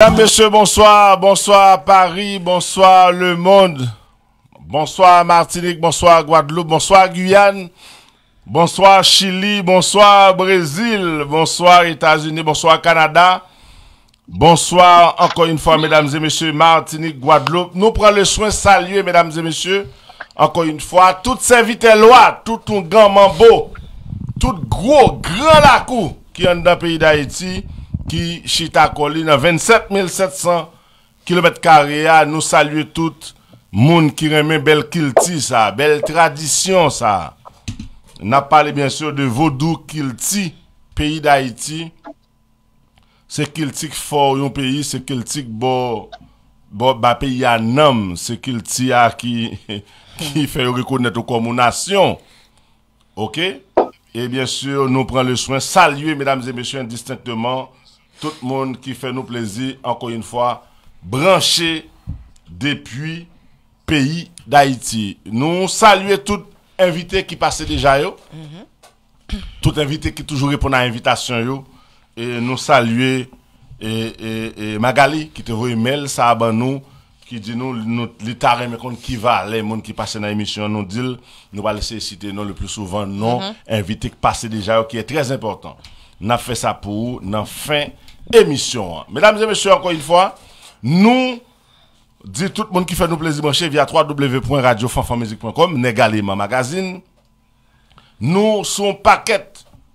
Mesdames, messieurs, bonsoir. Bonsoir à Paris, bonsoir le monde. Bonsoir à Martinique, bonsoir à Guadeloupe, bonsoir à Guyane. Bonsoir à Chili, bonsoir à Brésil, bonsoir États-Unis, bonsoir à Canada. Bonsoir encore une fois, mesdames et messieurs, Martinique, Guadeloupe. Nous prenons le soin de saluer, mesdames et messieurs, encore une fois, toute serviteur loi, tout un grand mambo, tout gros, grand lacou qui est dans le pays d'Haïti, qui chita colline à 27 700 km². Nous saluons tout le monde qui remet belle kilti, ça, belle tradition, ça. On a parlé bien sûr de Vaudou Kilti, pays d'Haïti. C'est Kilti qui fort un pays, c'est Kilti qui bon pays à nom, c'est Kilti qui fait reconnaître comme une nation. OK? Et bien sûr, nous prenons le soin saluer, mesdames et messieurs, indistinctement, tout le monde qui fait nous plaisir, encore une fois, branché depuis pays d'Haïti. Nous saluons tout invité qui passait déjà, yo. Tout invité qui toujours répond à l'invitation, yo. Et nous saluons et Magali qui te voit mail, ça a nous, qui dit nous, l'Itarien, mais qui va, les gens qui passent dans l'émission, nous dit, nous va laisser citer non le plus souvent, non, invité qui passait déjà, yo, qui est très important. Nous avons fait ça pour nous, dans fin émission. Mesdames et messieurs, encore une fois, nous dit tout le monde qui fait nous plaisir branché via www.radiofanfanmusique.com, Negalema Magazine. Nous sommes Paquet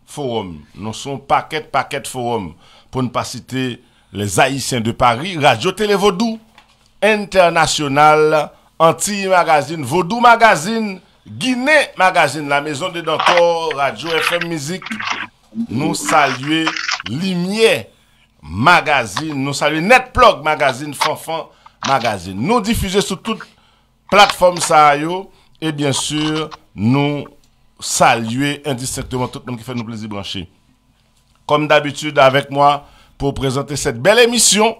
Forum. Nous sommes Paquet Forum. Pour ne pas citer les Haïtiens de Paris, Radio Télé Vaudou International, Anti Magazine, Vaudou Magazine, Guinée Magazine, la maison de Dantor, Radio FM Musique. Nous saluons Limier Magazine. Nous saluons Netblog Magazine, FanFan Magazine. Nous diffusons sur toute plateforme Sahayo. Et bien sûr, nous saluons indistinctement tout le monde qui fait nous plaisir branché. Comme d'habitude, avec moi, pour présenter cette belle émission,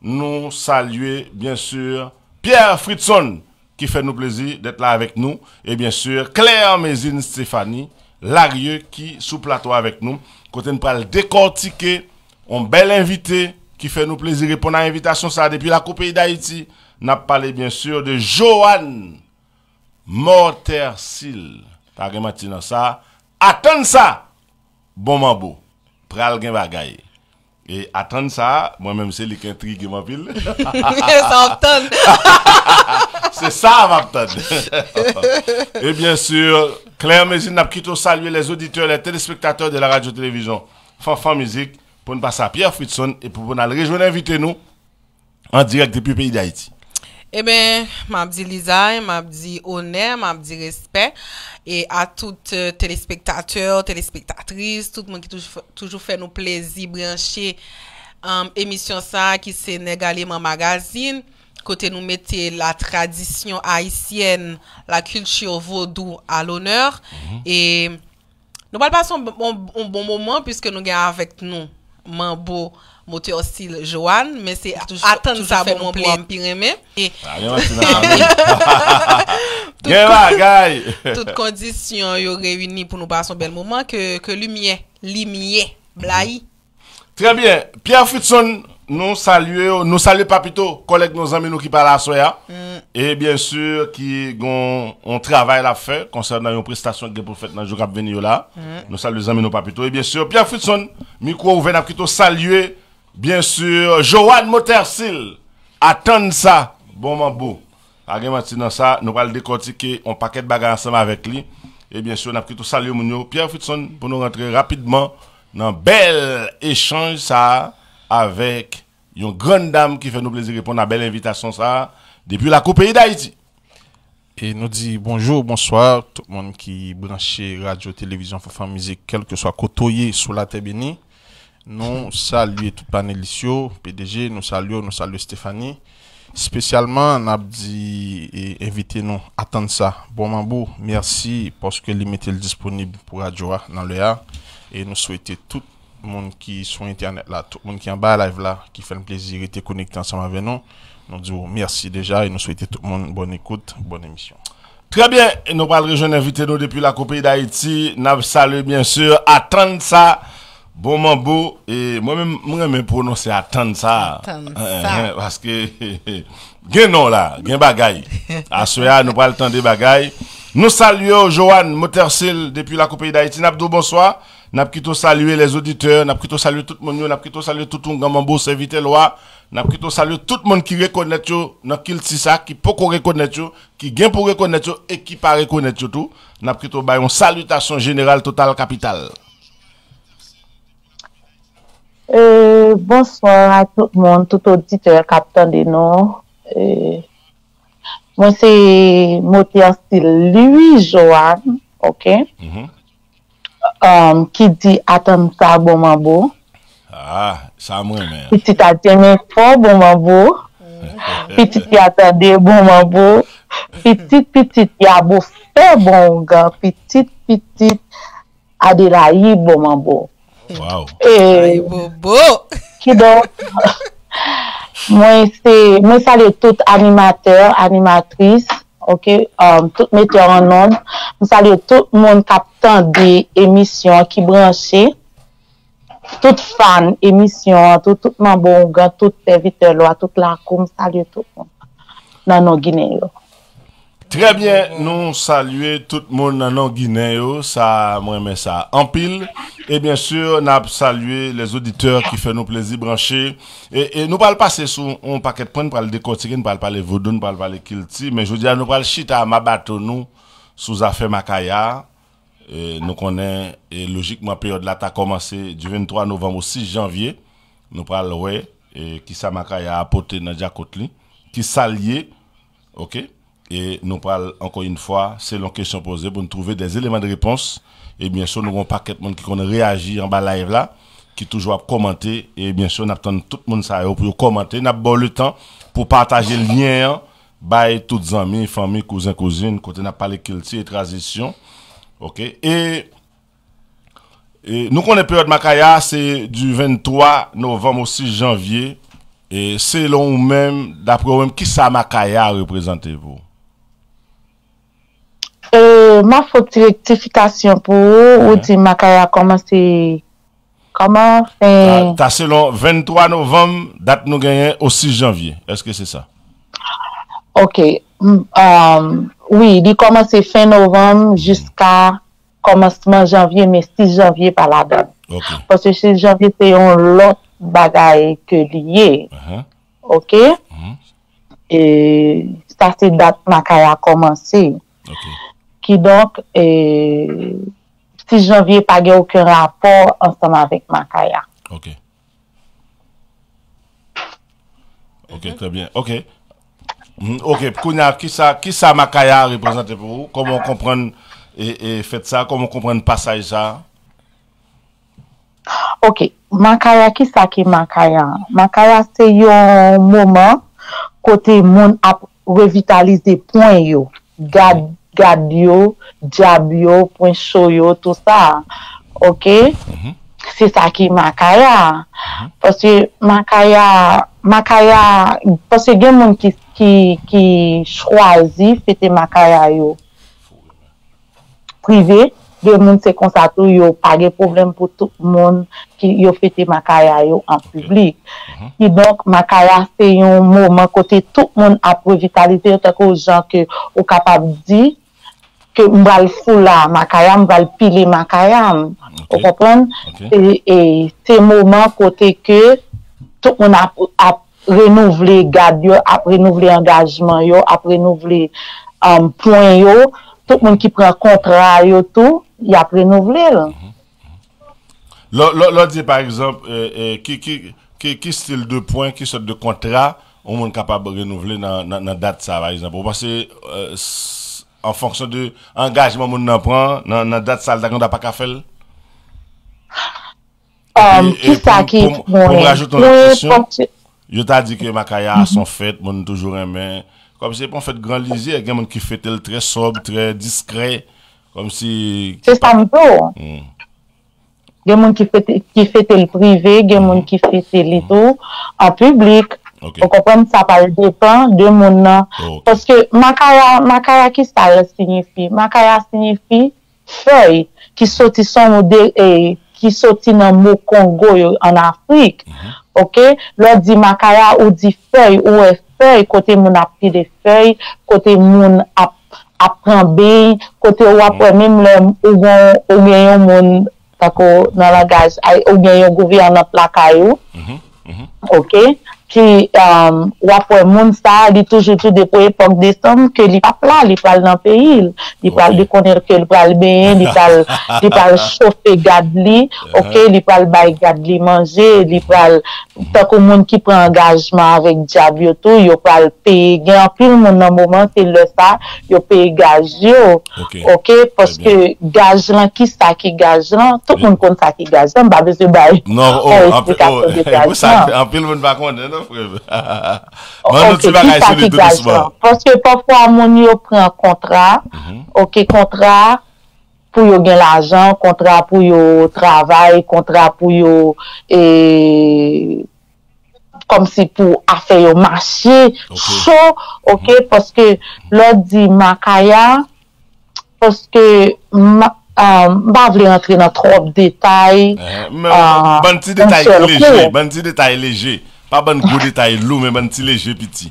nous saluons bien sûr Pierre Fritson qui fait nous plaisir d'être là avec nous. Et bien sûr, Claire Mézine, Stéphanie Larieux qui sous plateau avec nous. Côté nous parle décortiquer, un bel invité qui fait nous plaisir répondre à l'invitation ça depuis la Coupe d'Haïti. N'a parlé bien sûr de Joane Mortesil. Par matin ça, Atansa. Bon mambo. Pral gen bagay. Et Atansa, moi-même c'est lui qui intrigue mon pile. C'est ça, Mapton. Et bien sûr, Claire Mézine n'a quitté saluer les auditeurs, les téléspectateurs de la radio-télévision Fanfan Mizik pour nous passer à Pierre Fritson et pour nous rejoindre, inviter nous en direct depuis le pays d'Haïti. Eh bien, m'a dit Lisa, m'a dit honneur, m'a dit respect. Et à tous téléspectateurs, téléspectatrices, tout le monde qui toujours fait nos plaisirs branchés en émission ça qui c'est Negalema Magazine. Côté nous mettez la tradition haïtienne, la culture vaudou à l'honneur. Et nous allons passer un bon moment puisque nous avons avec nous Mambo Mortesil Joanne, mais c'est attendre ça pour mon plan pyrémé. Toutes conditions yo réunies pour nous passer un bel moment que lumière blaye. Très bien, Pierre Fritson. Nous saluons Papito, collègues, nos amis, nous qui parlent à Soya. Et bien sûr, qui ont travail à faire concernant une prestation que vous faites dans le jour qui venir là. Nous saluons les amis, nos Papito. Et bien sûr, Pierre Fritson, micro ouvert à Papito, saluer, bien sûr, Johan Mortesil. Atansa, bon mambo. Agé maintenant ça, nous allons décortiquer un paquet de bagages ensemble avec lui. Et bien sûr, nous allons saluer Pierre Fritson pour nous rentrer rapidement dans un bel échange ça avec une grande dame qui fait nous plaisir de répondre à belle invitation ça depuis la Coupe d'Haïti. Et nous dit bonjour, bonsoir tout le monde qui branche radio, télévision, Fanfan Musique, quel que soit côtoyé sous la terre bénie. Nous saluons tout panéliste, PDG, nous saluons Stéphanie. Spécialement, nous avons dit et invité nous à attendre ça. Bon mambo, merci parce que mettez le disponible pour radio dans le A. Et nous souhaitons tout monde qui sont internet là, tout le monde qui est en bas live là, qui fait le plaisir de connecter ensemble avec nous. Nous disons merci déjà et nous souhaitons tout le monde bonne écoute, bonne émission. Très bien, et nous parlerons de jeunes invités nous depuis la Coupe d'Haïti. Nous saluons bien sûr Atansa, Bon mambo, et moi-même, je prononce Atansa. Parce que, gen non là, gen bagay. À ce nous pas le temps de bagay. Nous saluons Joane Mortesil depuis la Coupe d'Haïti. Nabdo, bonsoir. N'a plutôt salué les auditeurs, n'a plutôt salué tout le monde, n'a plutôt salué tout le monde, serviteur loi, n'a plutôt salué tout le monde qui reconnaît tout, n'a qui le ça, qui peut reconnaître tout, qui gagne pour reconnaître tout et qui pas reconnaître tout. N'a plutôt une salutation générale totale capitale. Bonsoir à tout le monde, tout auditeur capitaine de nous. Moi c'est Moteur style Louis Joan, OK? Qui dit Atansa bon mambo. Ah, ça moi même. Petit a aimé fort bon mambo. Petit a attendé bon mambo. Petit a beau faire bon gars. Petit a délaï bon mambo. Wow. Et bobo. Qui donc moi salue tout animateur, animatrice. OK, tout metteur en onde. Nous saluons tout le monde captant des émissions qui branchent. Toutes fans, émissions, tout le monde, tout serviteur, toute la com, saluons tout le monde. Dans nos Guinéens. Très bien, nous saluons tout le monde dans nos Guinéens. Ça, moi, mais ça en pile. Et bien sûr, nous saluons les auditeurs qui font nos plaisirs branchés. Et nous parlons pas sur un paquet de points, nous parlons de décortiquer, nous parlons pas de vaudou, nous parlons pas de kilti, mais je veux dire, nous parlons de chita, ma bateau, nous. Sous affaire Makaya, nous connaissons, et logiquement, la période là, a commencé du 23 novembre au 6 janvier. Nous parlons, qui sa Makaya a apporté dans Diakotli, qui s'allie, ok? Et nous parlons encore une fois, selon question posée, pour nous trouver des éléments de réponse. Et bien sûr, nous avons un paquet de monde qui connaît réagir en bas live là, qui toujours commenter. Et bien sûr, nous attendons tout le monde ça pour commenter. Nous avons le temps pour partager le lien. Bye toutes les amis, famille, cousins, cousines, quand on a parlé culture et transition. OK. Et nous connaissons la période Makaya, c'est du 23 novembre au 6 janvier. Et selon vous-même, d'après vous-même, qui ça Makaya représentez-vous? Ma faute de rectification pour vous, ou dit Makaya, comment c'est. Comment c'est. T'as selon 23 novembre, date nous gagnons au 6 janvier. Est-ce que c'est ça? OK. Oui, il commence fin novembre jusqu'à commencement janvier, mais 6 janvier par la date. Okay. Parce que 6 janvier, c'est un lot de bagaille que lié. OK? Et ça, c'est date Makaya a commencé. Okay. Qui donc, 6 janvier, pas aucun rapport ensemble avec Makaya. OK. OK, très bien. OK. OK, Kounia, qui ça Makaya représente pour vous? Comment comprendre et faites ça? Comment comprendre passage ça? OK, Makaya, qui Makaya? Makaya, c'est un moment côté monde a revitalisé point yo, gad yo, jab yo, point show yo, tout ça. OK? C'est ça qui Makaya. Parce que Makaya, parce que il y a des gens qui choisissent fêter Makaya yo privé, des gens qui constatent qu'ils n'ont pas de problème pour tout le monde qui fêter Makaya yo en public. Et donc, Makaya, c'est un moment côté tout le monde a revitalisé, aux gens qui sont capables de dire que m'val foula Makaya, m'val pile Makaya. Vous comprenez? Et c'est un moment côté que tout le monde a renouvelé garde, a renouvelé engagement, a renouvelé point, tout le monde qui prend contrat, tout, il a renouvelé. L'autre dit par exemple, qui style de point, qui sorte de contrat, on monde capable de renouveler dans date ça, par exemple. Parce que en fonction de l'engagement que nous prend, dans date ça, on n'a pas qu'à faire. Pour rajouter une question, je t'ai dit que Makaya sont fêtes, mon toujours aimé. Comme si pour fête grand lisier, il y a des gens qui fêtent très sobre, très discret, comme si. C'est ça me tout. Il y a des gens qui fêtent le privé, il y a des gens qui fêtent le tout en public. On comprend ça par le dépend de mon nom. Parce que Makaya qui ça signifie? Makaya signifie feuille qui sortit son modèle. qui sorti dans le Congo en Afrique. OK, leur dit Makaya ou dit feuille ou feuille, côté mon appris des feuilles, côté mon apprenté, côté ou après même le ou bien mon dans la gaz ou bien un gouvernement placayou. OK, qui ou après mon ça, il toujours tout depuis l'époque des sommes que il pas là, il parle dans pays, il parle de connaître que il parle bien, il parle chauffer gadli, OK, il parle bail gadli manger, il parle tant que monde qui prend engagement avec diable tout, il parle payer gain puis mon dans moment c'est le ça, il paye gage yo. OK, parce que gage là qui ça qui gage là, tout le monde connaît ça qui gage, on pas besoin bail. Non, en pile monde pas connaît. Parce que parfois, on prend un contrat, OK, contrat pour gagner l'argent, contrat pour le travail, contrat pour comme si pour affaire au marché, chaud, OK, parce que l'autre dit Makaya, parce que bah voulais rentrer dans trop de détails. Bon petit détail léger, bon petit détail léger. Pas bon gros détail lourd, mais bon petit léger petit.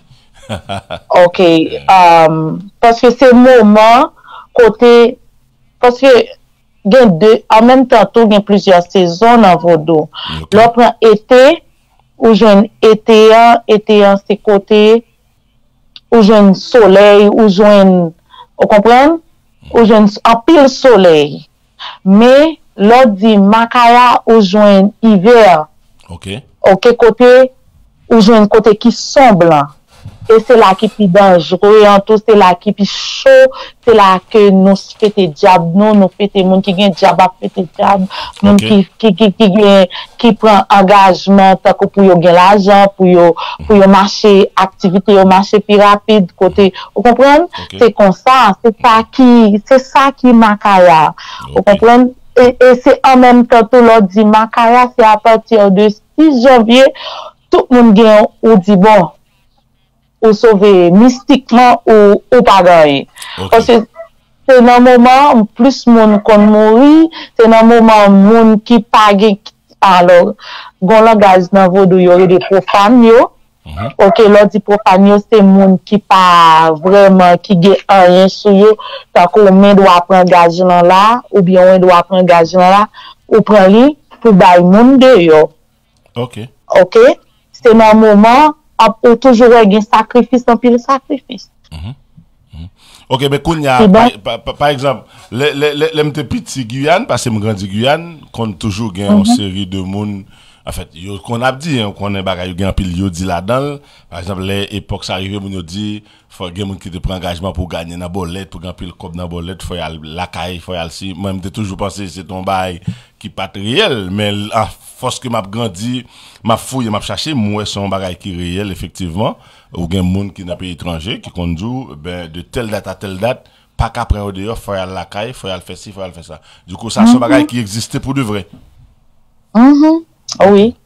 OK. Parce que c'est moment, côté. Parce que, en même temps, il y a plusieurs saisons dans Vaudou. L'autre, été, où jeune été, c'est côté, où jeune soleil, où jeune. Vous comprenez? Où jeune en pile soleil. Mais, l'autre dit, Makaya, où jeune hiver. OK. OK, côté. Ou j'ai un côté qui sombre. Et c'est là qui est dangereux, en tout, c'est là qui est chaud, c'est là que nous fêtons diable, nous fêtons monde qui gagne diable, fêtons diable, monde qui prend engagement, tant que pour gagner l'argent, pour marcher, activité, marché plus rapide, côté, vous comprenez? C'est comme ça, c'est ça qui Makaya. Vous comprenez? Et c'est en même temps, tout l'autre dit Makaya, c'est à partir de 6 janvier, tout le monde gagne ou dit bon, ou sauver mystiquement ou pas gagner. Parce que c'est un moment plus monde qu'on mourit, c'est un moment monde qui pague. Alors, gon langage dans Vaudou, il y aurait des profanes. OK, l'on dit profane, c'est monde qui pas vraiment, qui gagne rien sur yo. Tant qu'on doit prendre gage dans là, ou bien on doit prendre gage dans là, ou prend lui pour bailler monde de yo. OK, c'est un moment où toujours il y a un sacrifice, un pire sacrifice. OK, mais quand il y a, par exemple, les petits Guyane, parce que je grandis Guyane, qu'on toujours gagne une série de monde, en fait, qu'on a dit, qu'on a gagné un pile, dit là-dedans, par exemple, les époques arrivées, on dit, il faut que les gens qui prennent engagement pour gagner dans la bolette, pour gagner le cop dans la bolette, il faut y aller la caille, il faut y aller si. Moi, je toujours pensé que c'est ton bail qui n'est pas réel, mais en force que m'a grandi, m'a fouillé, m'a cherché, moi, c'est un bagage qui est réel, effectivement. Ou bien, monde qui n'a pas étranger, qui conduit, ben, de telle date à telle date, pas qu'après, au dehors, faut y aller la caille, faut y aller faire ci, faut y aller faire ça. Du coup, ça, c'est un bagage qui existait pour de vrai. Oui.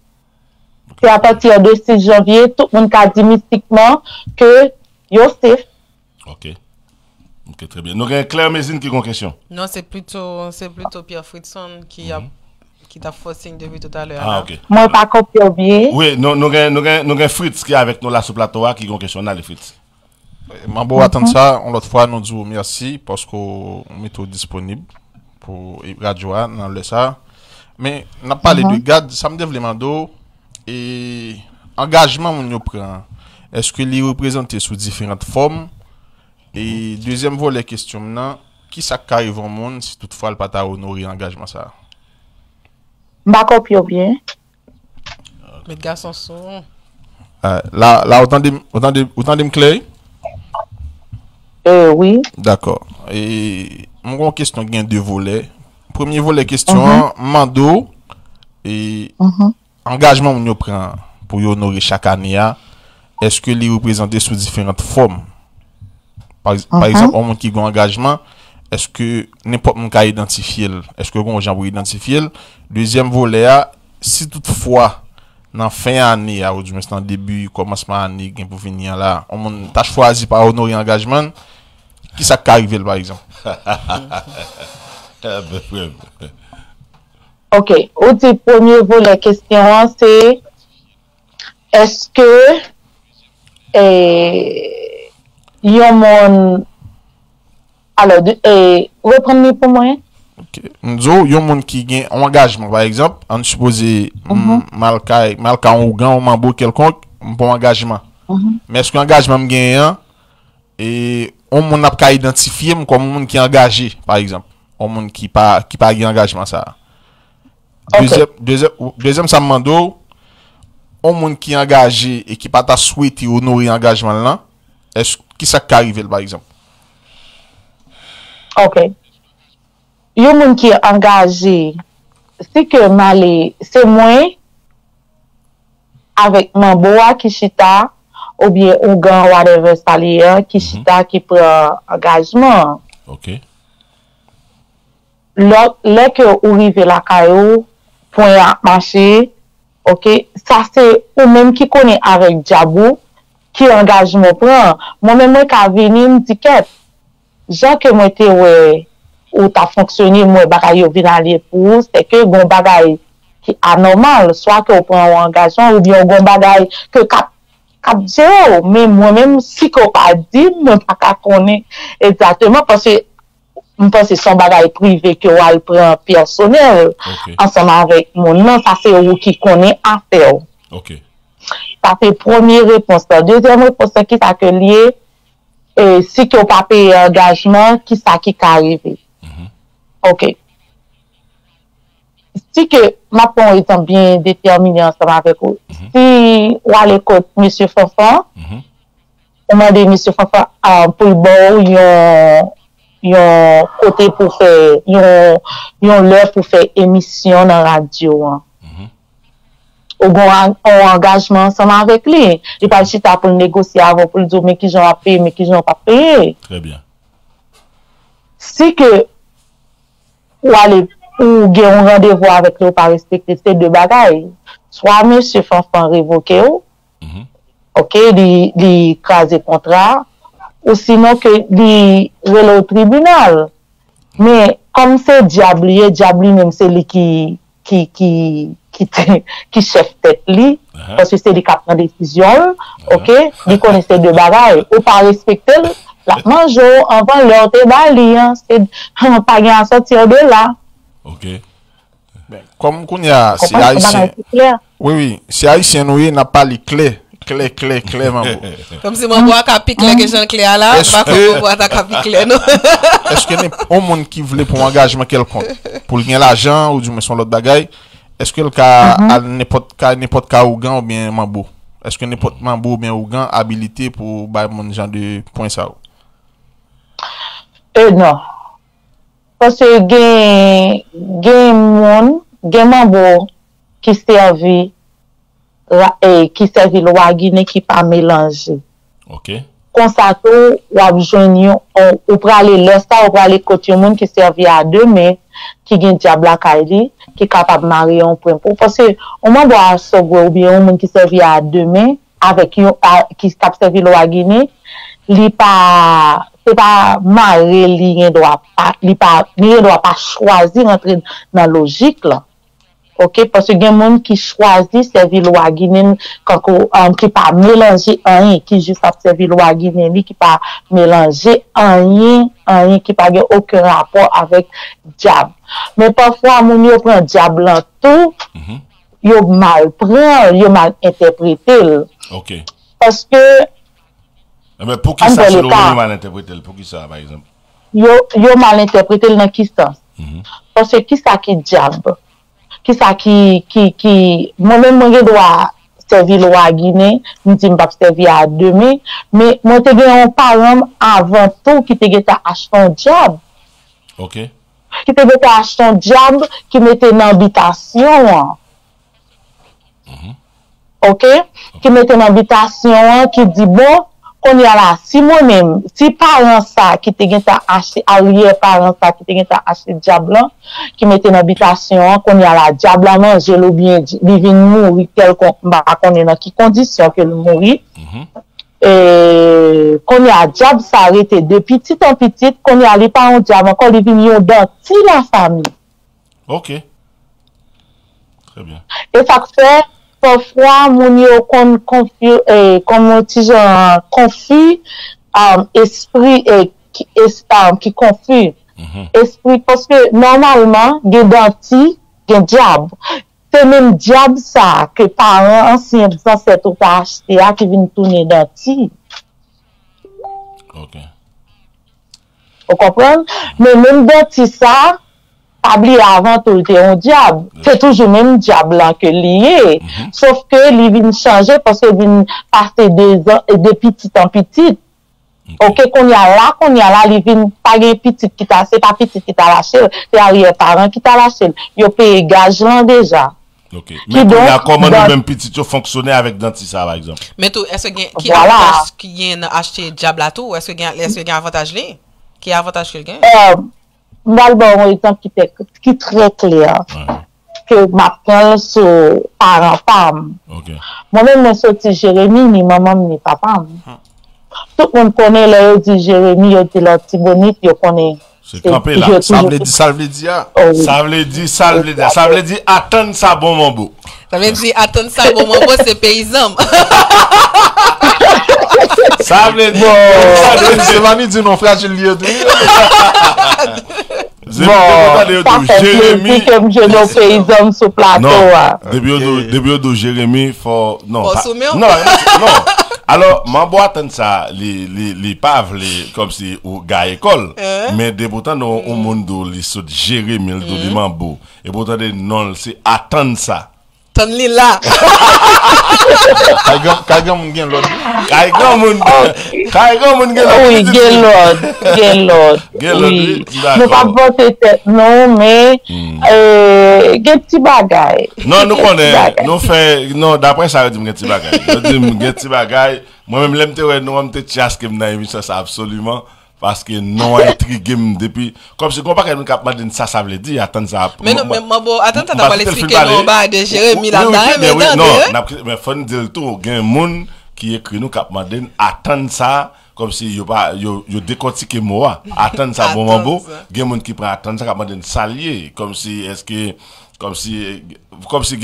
C'est à partir de 6 janvier, tout le monde a dit mystiquement que Yosef. OK, très bien. Nous avons Claire Mézine qui a une question. Non, c'est plutôt Pierre Fritson qui t'a forcé une depuis tout à l'heure. Moi, je n'ai pas copié bien. Oui, nous avons Fritz qui est avec nous là sur le plateau qui a une question. Mambo Atansa, l'autre fois, nous disons merci parce qu'on met tout disponible pour Radio dans le ça. Mais on a parlé de garde, ça me demande et engagement qu'on prend. Est-ce qu'il est représenté sous différentes formes? Et deuxième volet question maintenant, qui s'arrive au monde si toutefois le pata honoré l'engagement ça? M'bako pio bien. Mais garçon sont là autant de m'clé? Oui. D'accord. Et mon question gain deux volets. Premier volet question mando et engagement on nous prend pour honorer chaque année, est-ce que les représenter sous différentes formes? Par exemple, on qui a un engagement, est-ce que n'importe qui a identifié? Est-ce que les gens ont identifié? Deuxième volet, si toutefois, dans la fin de l'année, ou du moins dans le début, commencement année, pour venir là, on a choisi par honorer l'engagement, qui ça arrive par exemple? OK. Au dit premier volet question, c'est est-ce que alors, reprendre pour moi. OK. Nous, y a un monde qui gagne un engagement, par exemple, on suppose malka un grand ou mambo quelconque, un bon engagement. Mais est-ce que l'engagement me gagne et on monde a identifié comme un monde qui est engagé, par exemple, un monde qui pas gagne engagement ça. Okay. Deuxième ça me demande un monde qui est engagé et qui pas ta souhaité honorer engagement là, est-ce qui ça arrive par exemple? OK. Yo moun qui est engagé, c'est que malé, c'est moi avec mon boa qui chita ou bien ou grand whatever salier qui chita qui prend engagement. OK. Là que ou rive la caillou point à marcher. OK, ça c'est ou même qui connaît avec Djabou qui engagement prend. Moi même quand venir me dit qu'est Jean que moi t'es ouais ou t'as fonctionné moi bagaille au aller pour c'est que bon bagaille qui anormal soit que on prend un engagement ou bien bon bagaille que cap zéro mais moi même si qu'on pas dit moi pas connaît exactement parce que je pense que son bagaille privé que on prend personnel ensemble avec mon nom ça c'est vous qui connaît affaire. OK. Ça fait première réponse. Deuxième réponse qui t'a que lié et si tu n'as pas payé engagement, qui ça qui arrive? OK. Si que ma pon étant bien déterminé ensemble avec vous, si on a l'écoute M. Fanfan, on m'a dit M. Fanfan pour le bon, yon côté pour faire, yon l'heure pour faire émission dans la radio. Ou bon engagement ensemble avec lui. Il parle chita pour négocier avant pour le dire mais qui j'en a payé, mais qui j'en a pas payé. Très bien. Si que ou aller ou gagne un rendez-vous avec lui pas respecter ces deux bagailles, soit monsieur Fanfan révoqué ou OK, li crase contrat ou sinon que li rele au tribunal. Mais comme c'est diable même c'est lui qui chef tête li parce que c'est lui qui prend décision. OK, il connaissait deux bagailles ou pas respecter la mange avant leur débali c'est pas gain à sortir de là. OK, ben comme qu'on y a c'est haïtien. Oui c'est haïtien nous n'a pas les clés mambo comme si mambo a capi clé que Jean Claire là pas qu'on voit ta capi clé non est-ce que un monde qui voulait pour engagement quelconque pour gagner l'argent ou du moins son l'autre bagaille. Est-ce que le cas n'importe cas ougan ou bien mambo? Est-ce que n'importe mambo ou bien ougan habilité pour bah mon genre de point ça? Non. Parce que gen mambo qui servi la Guinée qui pas mélangé. OK. Comme ça ou a joindre ou pour aller l'esta ou pour aller côté monde qui servi à deux mais qui gagne diable à Kaili qui est capable de marier un point pour parce que on m'a boire ou bien un monde qui servit à demain avec qui s'est servi la Guinée li pas c'est pas marier li doit pas choisir entrer dans logique là. OK, parce que il y a des monde qui choisit servir la Guinée qui pas mélanger rien qui juste servir la Guinée qui pas mélanger rien qui pas aucun rapport avec diable. Mais parfois mon yo prend diable en tout, yo mal prend, yo mal interprété. OK. Parce que mais pour qui ça selon vous mal interprété, pour qui ça par exemple? Yo mal interprété dans qui sens? Parce que qui ça qui diable? Qui ça qui moi-même moi dois servir la Guinée, nous dit pas servir à demain, mais moi te un parent avant tout qui te geta acheter un job. OK. Qui te geta acheter un job qui mettait une habitation. OK, qui mettait une habitation qui dit bon on y a là si moi-même si parents ça qui te geta acheter allié parents ça qui te geta acheter diable qui mettait une habitation qu'on y a là diable à manger ou bien vivre mourir tel qu'on va qu'on est dans qui condition que le mourir et qu'on y a diable ça arrêté de petit en petit qu'on y a les parents diable encore les vignes dans la famille. OK. Très bien. Et ça fait, parfois, mon yo comme confus, esprit qui confus. Esprit, parce que normalement, des dentistes, des diables. C'est même diable ça que parents anciens ancêtres ont acheté qui viennent tourner dentiste. OK. Vous comprenez? Mais même dentiste ça, pas oublié avant tout était un diable. C'est toujours même diable là que lié. Sauf que lui vient changer parce qu'il vient passer des ans et de petit en petit. OK, qu'on y a là, les vignes, pas les petites qui t'a, c'est pas petites qui t'a lâché, c'est arrière-parents qui t'a lâché. Ils ont payé gage là déjà. OK. Mais donc, là, comment nous-mêmes petites, ils fonctionnaient avec dentiste, par exemple? Mais tout, est-ce qu'il y a avantage qui vient acheter Diablato? Est-ce qu'il y a avantage là? Qui a avantage que le gain? Malbon, un exemple qui est très clair. Que ma prends sur parents-femmes. OK. Moi-même, je sorti Jérémy, ni maman, ni papa. Tout le monde connaît le dit Jérémy, il dit la Tibonite, il connaît. C'est campé là. Ça veut dire, ça veut dire. Ça veut dire, ça veut dire. Ça veut dire, Atansa bon mambo. Ça veut dire, Atansa bon mambo, c'est paysan. Ça veut dire, c'est mamie dit non, frère, je l'ai dit. Jérémy, comme je nos paysans sur plateau. Début de Jérémy, faut. Non, non. Alors, mambo Atansa, les paves, comme si au gars école, mais des boutons au monde les sautes gérer, mais le mambo. Et pourtant, non, c'est Atansa. Tanli là. Kagam moun gen l'autre. Oui, gen l'autre. Nous pas voter tête, non, mais gen petit bagay. Non, nous connaissons. Nous fait non, d'après ça, dit gen petit bagay. Moi-même l'aime te non, on te chasse que dans émission ça absolument parce que non intrigué depuis comme si qu'on pas quelqu'un capable de dire ça veut dire attendre ça. Mais non, mais bon attends t'as pas l'expliquer en bas de Jérémy là dedans. Non, mais faut dire le tout, il y a un monde qui écrit nous capable de attendre ça comme si yo pas yo décortiquer moi attendre ça bon bon. Il y a un monde qui prend attendre ça capable de s'allier comme si est-ce que comme si il y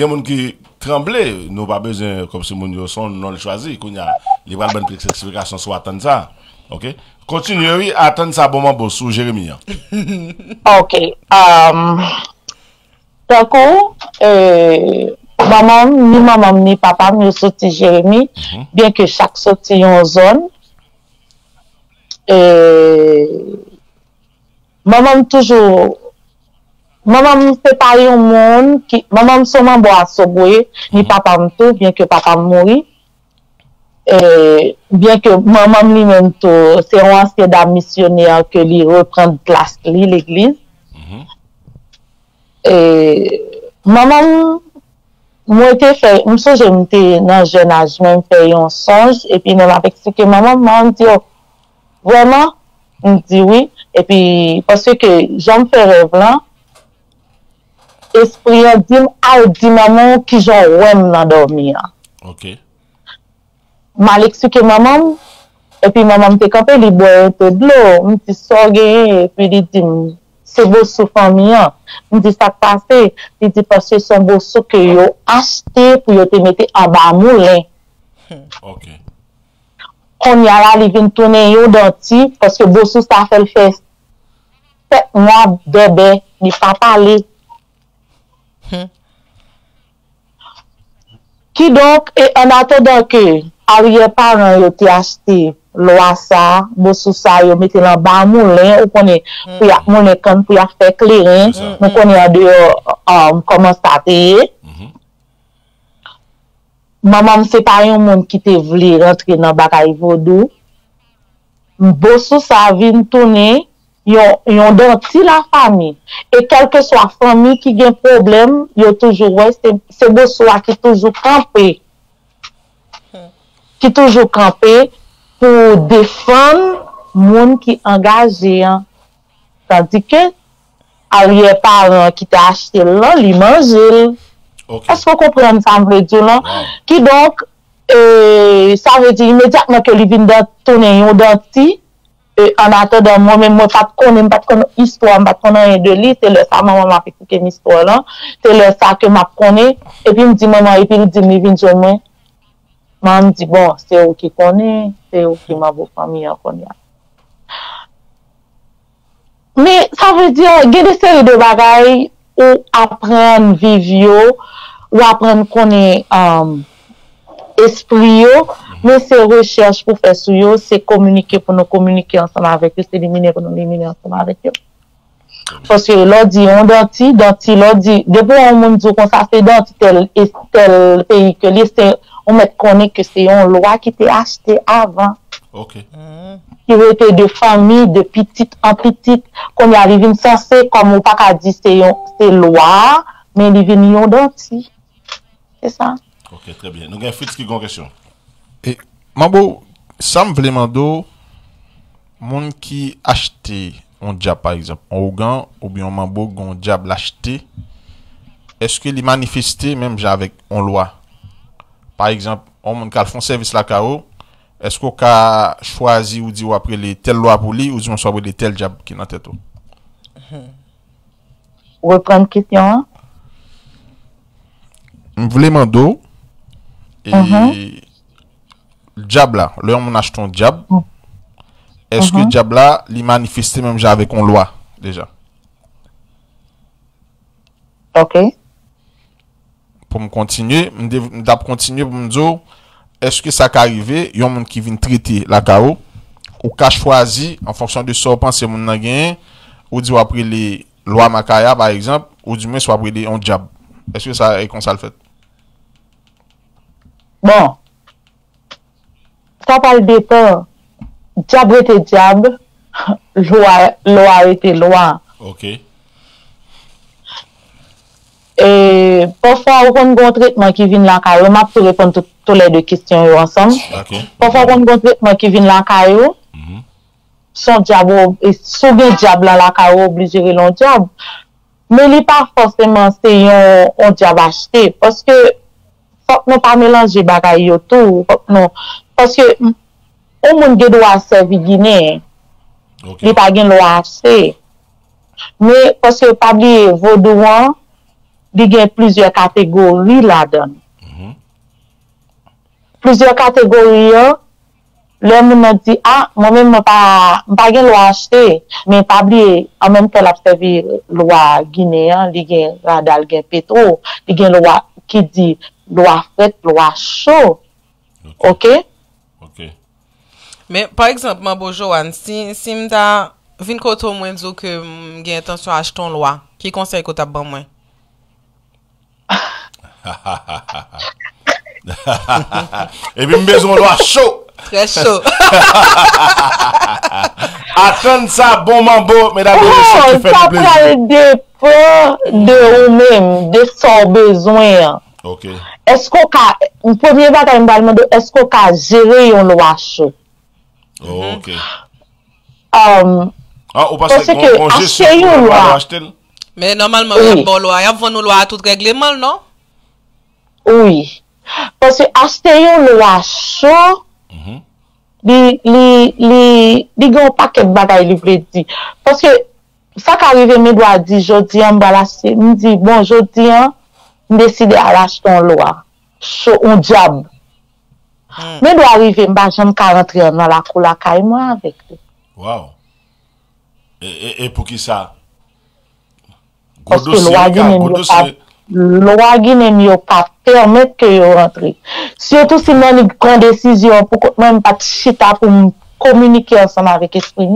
a un monde qui tremblait, nous pas besoin comme si mon son non choisi qu'on y a les bonnes explications sur attendre ça. OK. Continuez à attendre ça bon moment sous Jérémy. OK. D'accord. Maman, ni papa, ni sorti Jérémy. Bien que chaque sortie en zone. Maman séparé au monde qui. Maman seulement boit soboué. Ni papa tout, bien que papa mourit. Bien que maman lui-même c'est un ancien missionnaire que lui reprend place l'église. Maman moi était fait me songe j'étais dans jeune âge même fait un songe et puis même avec ce que maman me dit oh, vraiment me dit oui et puis parce que j'en fais rêve là esprit dit maman qui j'en aime dans dormir. OK. Mal expliqué maman, et puis maman te campé, il boit un peu de l'eau, me dit sorgué, et puis il dit, c'est beau sous famille, me dit ça passé, il dit parce que c'est beau sous que yo acheté pour yo te mettre en bas moulin. OK. On y a là, il vient tourner yo denti, parce que beau sous ça fait le fest. 7 mois bébé, il pas parler. Qui donc, et en attendant que, arrière parents yo te acheté loi ça bossou ça yo metté là bas moulin ou connait pour y a moulin quand pour y a faire clairin on connait dehors comment ça payer maman c'est pas un monde qui te voulait rentrer dans bagaille vodou bossou ça vient tourner yon denti la famille et quelle que soit famille qui gagne problème yo toujours ouais c'est bossou qui toujours campé pour défendre monde qui engagé tandis que arrière parents qui t'a acheté là lui manger. Est-ce qu'on comprend ça veut dire là qui donc ça veut dire immédiatement que lui vient de tourner un denti en attendant moi-même, moi, pas de connaître l'histoire, je ne connais rien de lui, c'est le ça, maman m'a fait couper l'histoire là, c'est le ça que m'a connais, et puis il me dit, maman, et puis il me dit, il vient sur moi. Maman me dit, bon, c'est eux qui connaissent, c'est eux qui ma famille connaît. Mais ça veut dire, il y a des séries de bagailles où apprendre vivre, ou apprendre connaître esprit, mais c'est recherche pour faire sur eux, c'est communiquer pour nous communiquer ensemble avec eux, c'est éliminer pour nous éliminer ensemble avec eux. Parce que l'on dit, on denti, l'on dit, depuis on me dit qu'on s'est denti tel pays que les on met connaître que c'est une loi qui était achetée avant. Ok. Qui était de famille, de petite en petite, qu'on y arrive une censée, comme on pas qu'à dire c'est loi, mais ils viennent en denti. C'est ça. Ok, très bien. Nous avons Fritz qui a une question. Et, Mabo, ça me plaît, Mando, monde qui acheté un diable, par exemple, un organ, ou bien un Mabo, un diable acheté, est-ce qu'il manifeste même avec une loi? Par exemple, on monde qui a fait un service la KO, est-ce qu'on a choisi ou dit ou après les telles lois pour lui ou dit on soit les tels diables qui n'ont pas été? Reprendre question. Je voulais demander et le diable là, l'homme achète un diable. Est-ce que le diable là, il manifeste même déjà avec une loi déjà? Ok. Pour me continuer, pour me dire. Est-ce que ça peut arriver, il y a un monde qui vient traiter la KO, ou qu'a choisi, en fonction de ce qu'on pense, mon a gagné, ou dit, après les lois Makaya, par exemple, ou du moins, soit après les on diable. Est-ce que ça est comme ça le fait? Bon. Ça parle de peur. Diable était diable, loi était loi. Ok. Et parfois, on a un traitement qui vient de la KO, on peut répondre tous les deux questions ensemble. Okay. Parfois, on a un traitement qui vient de la KO, son diable, et souvent, diable la KO obligé de l'on diable. Mais il n'est pas forcément un diable acheté, parce que faut que nous ne pas mélanger les tout. Parce que on monde qui doit servir Guinée, il n'y a pas de loi acheté. Mais parce que, pas oublier, Vaudouan, il y a plusieurs catégories là-dedans. Plusieurs catégories, l'homme m'a dit, ah, moi-même, je n'ai pas de loi acheter, mais pas oublier, en même temps, l'observer loi guinéenne, il y a radal, il y a pétrole, il y a loi qui dit loi faite, loi chaud. Ok? Ok. Mais par exemple, Mabo Johan, si m'da vin koto mwen zo que j'ai intention d'acheter une loi, qui conseil que tu as bon moins? Et puis, maison loi chaud. Très chaud. Attends ça, bon mambo, mesdames et messieurs, qui fait du plaisir. Ça parle de peur de vous-même, de son besoin. Ok. Est-ce qu'on a, le premier bataille, je me demande, est-ce qu'on a géré une loi chaud? Ok. Ah, ou parce qu'on geste une loi. Mais normalement, oui. Bon loi, il y a une loi à tout règlement, non? Oui. Parce que acheter une loi chaud, les grands paquets de bagailles, les vrais dit. Parce que ça qui arrive, mes doigts disent, je dis, me dit, bon, je dis, je décide à acheter une loi chaud, un diable. Mes doigts arrivent, je me suis rentré dans la cour, la caille, moi, avec lui. Wow. Et pour qui ça? Parce que loi Guinée, loi Guinée ne pas permettre que vous rentrez. Surtout si nous avons une grande décision pour même pas chita pour communiquer ensemble avec l'esprit.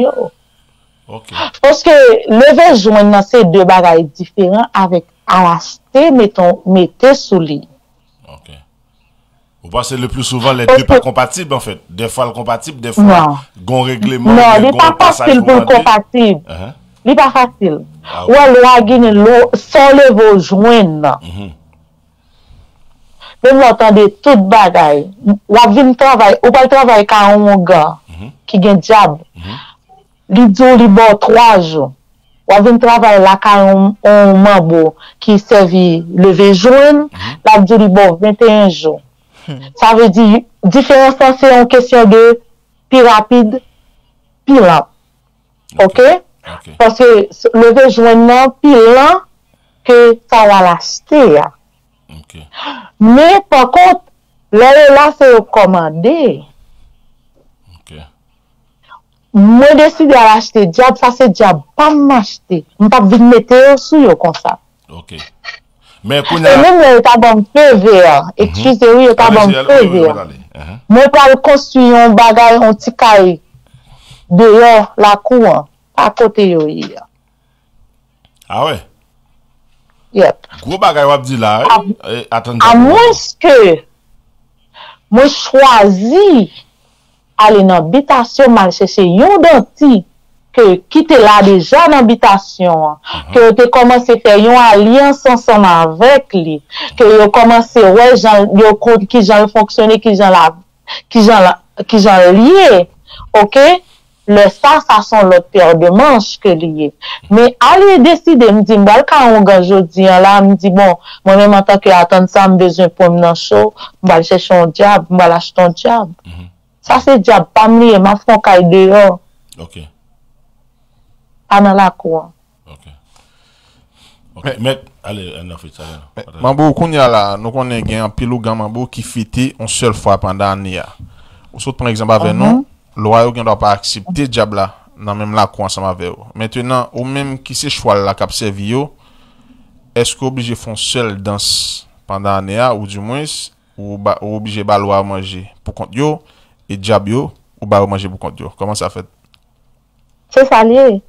Okay. Parce que lever joindre ces deux bagailles différents avec acheter mettez sous lit. OK. Vous pensez le plus souvent les deux pas compatibles en fait. Des fois le compatible, des fois gon règlement. Non, il n'est pas facile pour compatible. Ce n'est pas facile. Ah, ouais, loi Guinée, sans vos joindre. Même l'entendre tout bagaille. Ou à venir travailler, ou pas travailler quand on gars qui gagne diable. Li djo li bon 3 jours. Ou à venir travailler là quand on mambo qui servit lever joindre, la djo li bon 21 jours. Ça veut dire différence c'est une question de plus rapide, plus lent. OK? Parce que le besoin plus lent que ça va l'acheter. Okay. Mais par contre, là, c'est recommandé. OK. Moi, je décide à l'acheter diable, ça c'est diable, pas m'acheter. Je ne peux pas mettre sur le comme ça. OK. Mais pour nous. Et même, il y a un PVR. Excusez-moi, il y a un PVR. Moi, je construis un bagage, un petit cahier dehors la cour. À côté yo hier. Ah ouais. Yep. Gros bagay wap di la. Attendez. À moins que moi choisi aller dans habitation marché c'est yon danti que quitter là déjà dans habitation que te commencé faire yon alliance ensemble avec lui que yo commencé ouais gens yo compte qui gens fonctionner qui gens lié. OK? Le ça, ça sont l'autre paire de manches que lié. Mais allez décider, me dit, m'bal ka on gang jodi là, me dit, bon, moi-même en tant que Atansa, me besoin pour me nan chaud, m'bal chercher un diable, m'bal acheter un diable. Ça, c'est diable, pas me lié, ma fon kay dehors. OK. Pas dans la cour. OK. Mais, allez, on a fait ça. Mambo, kounya là, nous connaît gen un pilou gang mambo qui fêté une seule fois pendant l'année. Ou saute, par exemple, avec nous. Loi ne doit pas accepter diable dans même la cour ensemble avec vous. Maintenant, ou même qui se choix la cap servio, est-ce qu'on obligé font seul danse pendant l'année ou du moins ou obligé ba loi manger pour compte yo et diable yo ou ba manger pour compte yo. Comment ça fait? C'est ça lié.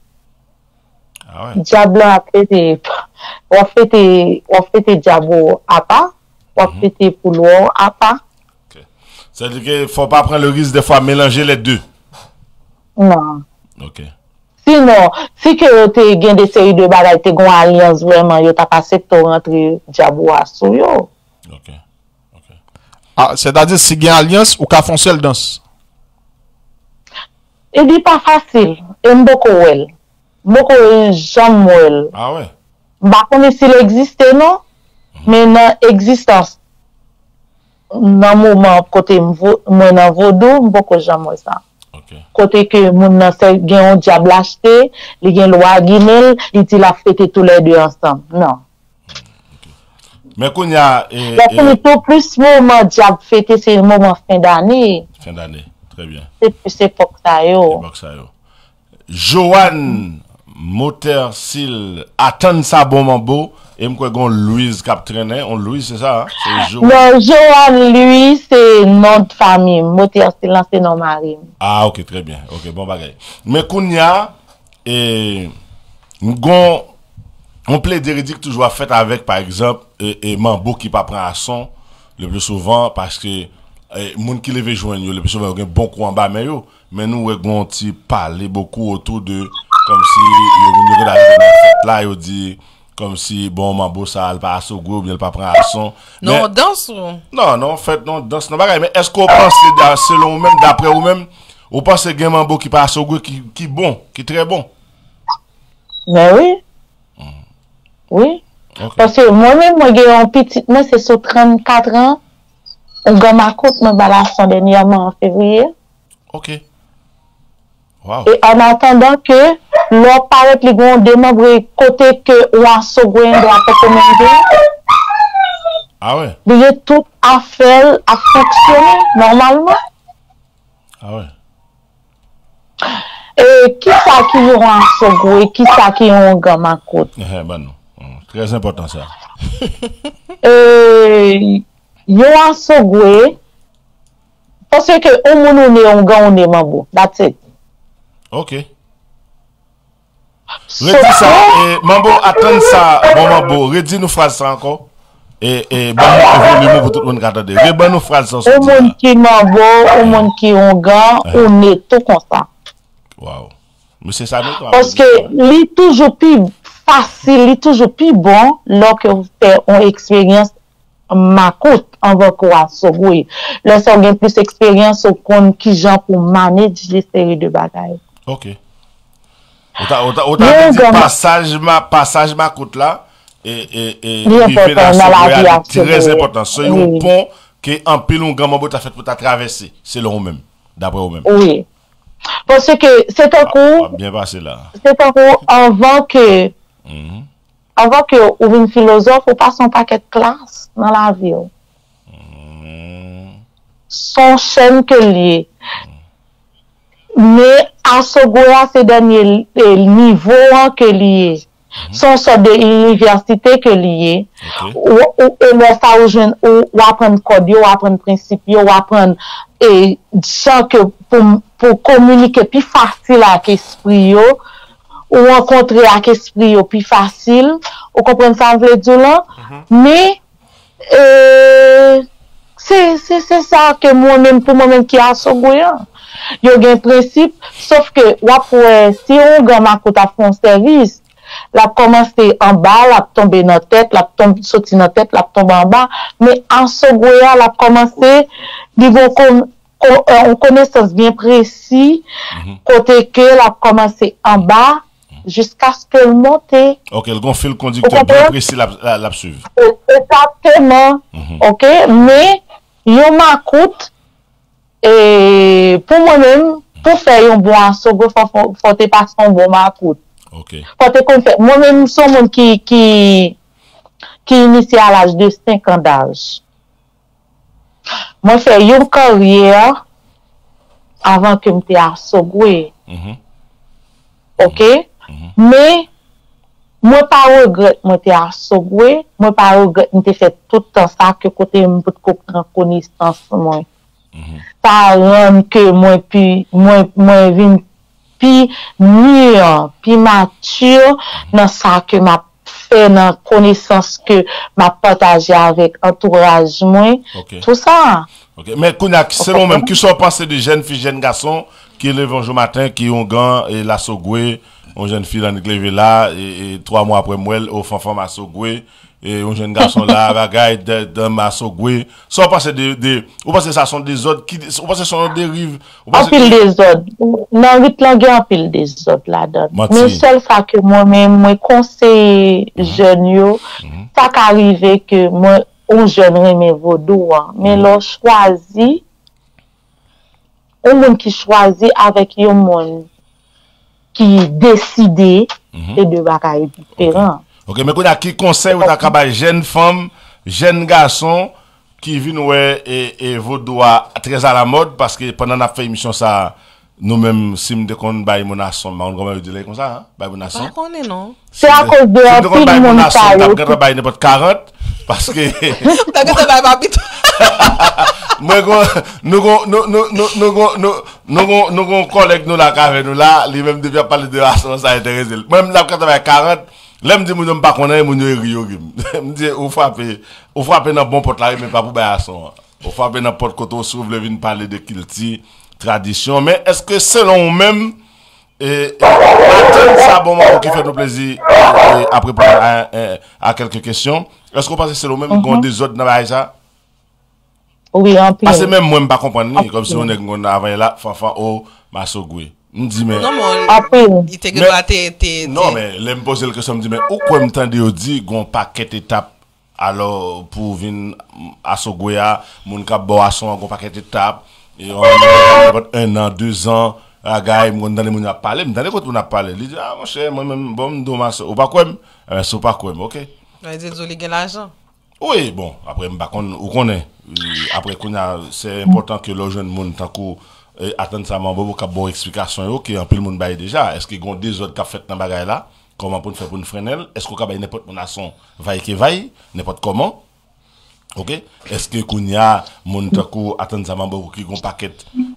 Ah ouais. Diable a fêté on fêté diable à pas, on fêté pour loi à pas. C'est-à-dire qu'il ne faut pas prendre le risque de faire mélanger les deux. Non. OK. Sinon, si tu as des séries de bagages, tu as une alliance vraiment, tu as passé pour rentrer Diaboua sur yo. OK. Ah, c'est-à-dire si tu as une alliance ou tu as fait seule danse? Il n'est pas facile. Il est beaucoup well. Beaucoup jamais well. Ah ouais? Bah, on est s'il existe, non? Mais non, existence. Nan moment côté moi nan vodou beaucoup jamais ça. OK. Côté que moun nan c'est gen un diable acheté, li gen loi guinel, li dit la fête tous les deux ensemble. Non. Mais qu'on y a plutôt plus moment diable fêté c'est le moment fin d'année. Fin d'année, très bien. C'est pour ça yo. Joane Mortesil Atansa bon mambo. Et m'kwe gon Louise kap traîner, on Louise c'est ça, c'est Johan. Non, Johan lui c'est nom de famille, Mortesil c'est nom mari. Ah OK, très bien. OK, bon bagay. Mais kounya et gon on plaidé dit toujours à fait avec par exemple et mambo qui pas prend à son le plus souvent parce que moun qui leve joindre yo le plus souvent gen bon coup en bas mais yo, mais nous ouais gon ti parler beaucoup autour de comme si yo venu là yo dit comme si, bon, mambo, ça, elle passe au groupe, elle pas prend à son. Non, on danse ou? Non, non, en fait, non, danse, non, bagaille. Mais est-ce qu'on pense que, selon vous-même, d'après vous-même, vous pensez qu'il y a un mambo qui passe au groupe, qui est bon, qui est très bon? Ben oui. Oui. Okay. Parce que moi-même, moi, j'ai un petit, moi, c'est sur 34 ans, on gagne ma coupe, me balade son dernièrement en février. OK. Wow. Et en attendant que leur paraît les grands membres côté que on s'ouvre doit commander. Ah ouais. Il y a tout à faire à fonctionner normalement. Ah ouais. Et qui ça qui ont en s'ouvre et qui ça qui ont grand ma côte. Ben non. Très important ça. Yo en s'ouvre parce que au monde on grand on est membre. That's it. OK. Redis ça. Mambo, attends ça. Bon, Mambo, redis nous phrase ça encore. Et, bon, volume pour tout le monde qui attendait. Redis nous phrase ça. Au monde qui Mambo, au monde qui on gagne, on est tout comme ça. Waouh. Mais c'est ça, nous, parce que, il est toujours plus facile, il est toujours plus bon lorsque vous faites une expérience. Ma coûte en va quoi s'ouvrir. Là, ça gagne plus expérience au compte qui gens pour manager les séries de bagages. OK. Autant dit passage ma coûte là et la très important. C'est un pont qui en pile un grand mambo t'a fait pour ta traverser, c'est le même d'après vous même. Oui. Parce que c'est un coup. Bien passé là. C'est un coup avant que. Avant que vous venez philosophe, vous passez un paquet de classes dans la vie. Son chaîne que lié. Mais à ce goût-là, c'est dernier niveau que lié. Son sort de l'université que lié. Ou ça ou apprendre code, ou apprendre principe, ou apprendre et gens que pour communiquer plus facile avec l'esprit. Ou rencontrer avec l'esprit plus facile, ou comprendre ça, vous dire là. Mais, c'est ça que moi-même, pour moi-même, qui a ce goût-là. Il y a un principe, sauf que, si on gagne à faire un service, la commence en bas, la tombe dans la tête, la tombe saute dans la tête, la tombe en bas, mais en ce goût-là, la commence, niveau comme, on connaissance bien précis, côté que la commencé en bas, jusqu'à ce qu'elle monte. Ok, le fil conducteur bien précis la suivre. Exactement. Ok, mais yon m'écoute et pour moi-même, pour faire un bon assogo, faut te passer un bon m'écoute. Ok. Moi-même, je suis un monde qui initie à l'âge de 5 ans d'âge. Moi, fais une carrière avant que je me assogoué. Ok? Mais, moi, pas regret, moi, je me assogoué. Moi, pas regret, je me fait tout le temps ça que côté, je me prendre connaissance. Ça rend que moi, je viens plus mûr, plus mature dans ça que ma fait dans connaissance que m'a partagé avec entourage moi tout ça. Mais selon même qui sont passés de jeunes filles jeunes garçons qui lèvent un jour matin qui ont gant et la sogoué une jeune fille dans l'église là et 3 mois après moi au fanfan à sogoué et un jeune garçon là bagaille dans ma sogoué sont passés de ou parce que ça sont des autres qui ou parce que sont des rives en pile des autres dans 8 langues en pile des autres là dedans mais seul ça que moi-même moi conseille jeune yo ça qu'arriver que moi on jeune remet vaudou mais l'on choisit un monde qui choisit avec un monde qui décide et de bagaille différent. Ok, mais qu'on a qui conseille ou ta kabay jeune femme, jeune garçon qui vient ouais et vaudou très à la mode parce que pendant la fait émission ça nous-mêmes si me qu'on bail mon asson, on comment dire comme ça, bail mon asson. Non. C'est à cause de un petit mon asson, tu vas bail n'importe 40 parce que nous collègues nous la nous là, les mêmes devait parler de asson ça intéresse. Même là quand tu 40 là, je dis, je ne sais pas qu'on est, je dis, on frappe dans bon porte là, mais pas pour Bayasson. On frappe dans porte côté, on s'ouvre, on vient parler de culture, tradition. Mais est-ce que selon vous-même, ça, bon, qui fait nous plaisir, à préparer à quelques questions, est-ce qu'on pense que selon vous-même, qu'on des autres dans ça? Oui, en plus. Parce que même moi, je ne comprends pas, comme si on est avant là, Fanfan, oh, Masogoué. Mais non, mais l'aime poser le question, me dit, mais où quoi me tendez au dit qu'on paquet étape alors pour venir à Sogoya, mon cap boisson, qu'on paquet étape et on a 1 an, 2 ans, à gars, mon dans les mouns à parler, me tendez quand on a parlé, il dit ah mon cher, moi-même bon dommage, ou pas quoi, c'est pas quoi, ok. Désolé, gagne l'argent. Oui, bon après me bacon, où qu'on est, après qu'on a, c'est important que le jeune monde tant qu'on attendre ça, mambo, pour bonne explication, ok, un peu le monde baille déjà. Est-ce qu'il y a des autres qui ont fait dans bagaille là? Comment pour faire pour une freiner? Est-ce qu'on baille n'importe mon asson, vaille qui vaille, n'importe comment? Ok? Est-ce qu'il y a mon taco, attendre ça, mambo, qui ont paquet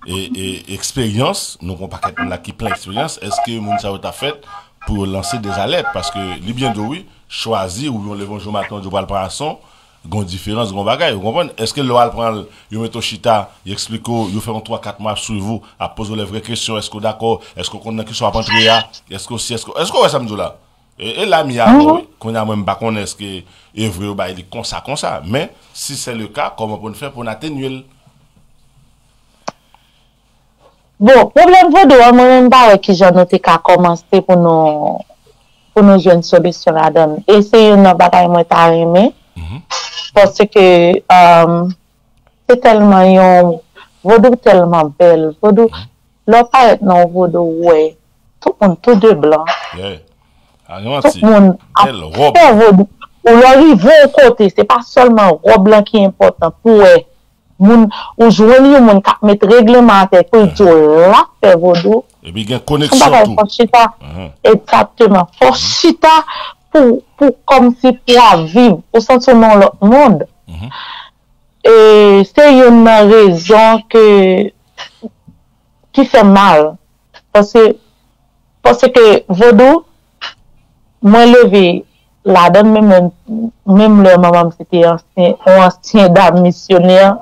et expérience? Nous avons paquet là qui plein expérience. Est-ce que mon ça a fait pour lancer des alertes? Parce que, les bien de oui, choisir ou on le bon jour matin, je parle par asson. Gon différence gon bagaille, vous comprenez? Est-ce que l'oral prend yo met au chita, il explique yo fait 3-4 mois sur vous à poser les vraies questions, est-ce que d'accord, est-ce qu'on a question à rentrer là, est-ce que ça me dit là? Et là mi a qu'on a même pas qu'on est-ce que est vrai ou bail comme ça, mais si c'est le cas, comment on peut faire pour atténuer? Bon, problème vaudou, moi même pas qui j'ai noté qu'a commencé pour nous jeunes solutions là-dedans. Et c'est une bataille moi t'a aimé. Parce que c'est tellement vaudou tellement belle, vaudou Leur paraît non Vaudou, ouais. Tout le monde, tout de blanc. Yeah. Tout le monde, après Vaudou. Ou l'arrive au côté, c'est pas seulement robe blanc qui est important pour eux. Ou joigner les gens qui mettent réglementaire pour dire là, c'est Vaudou. Et puis il y a une connexion. Exactement. Forchita pour comme si pour vivre au sentiment de l'autre monde. Et c'est une raison qui fait mal. Parce que Vaudou, moi, levé. La donne, même leur maman, c'était un ancien dame missionnaire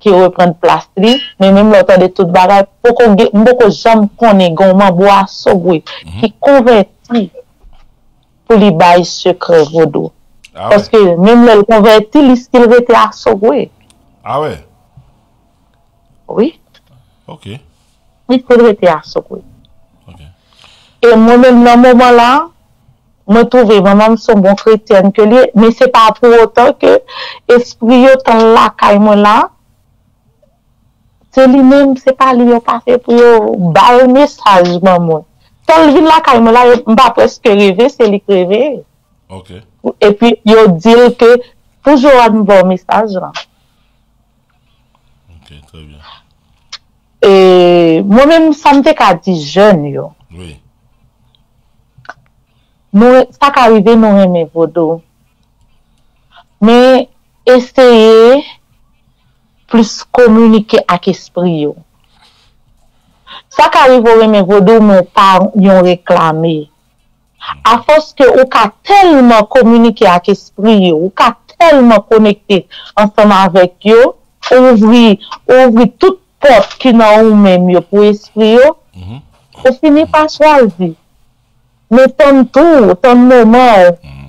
qui reprend place, mais même l'auteur de toute bagaille, beaucoup de gens connaissent gourmand bois sauvé, qui convertit pour les bails secrets Vaudou. Ah parce ouais. Que même le convertit, il était à sauvé. Ah ouais? Oui. Ok. Il était à sauvé. Ok. Et moi-même, dans ce moment-là, me trouver maman son bon chrétien que lui, mais c'est pas pour autant que esprit autant là caïmo là c'est lui-même, c'est pas lui au passé pour bailler message maman quand il vient là caïmo là pas presque rêver, c'est lui rêver. OK. Et puis il dit que toujours un bon message là. OK, très bien. Et moi-même ça me qu'à dit jeune yo. Oui. Ça qui arrive, nous aimons Vaudou. Mais essayez plus communiquer avec l'esprit. Ça qui arrive, nous aimons Vaudou, nous parlons réclamer. À force que vous avez tellement communiqué avec l'esprit, vous avez tellement connecté ensemble avec eux, ouvrez toute porte qui n'a même pour l'esprit, vous finissez par choisir. Mais tant tout, tant moment,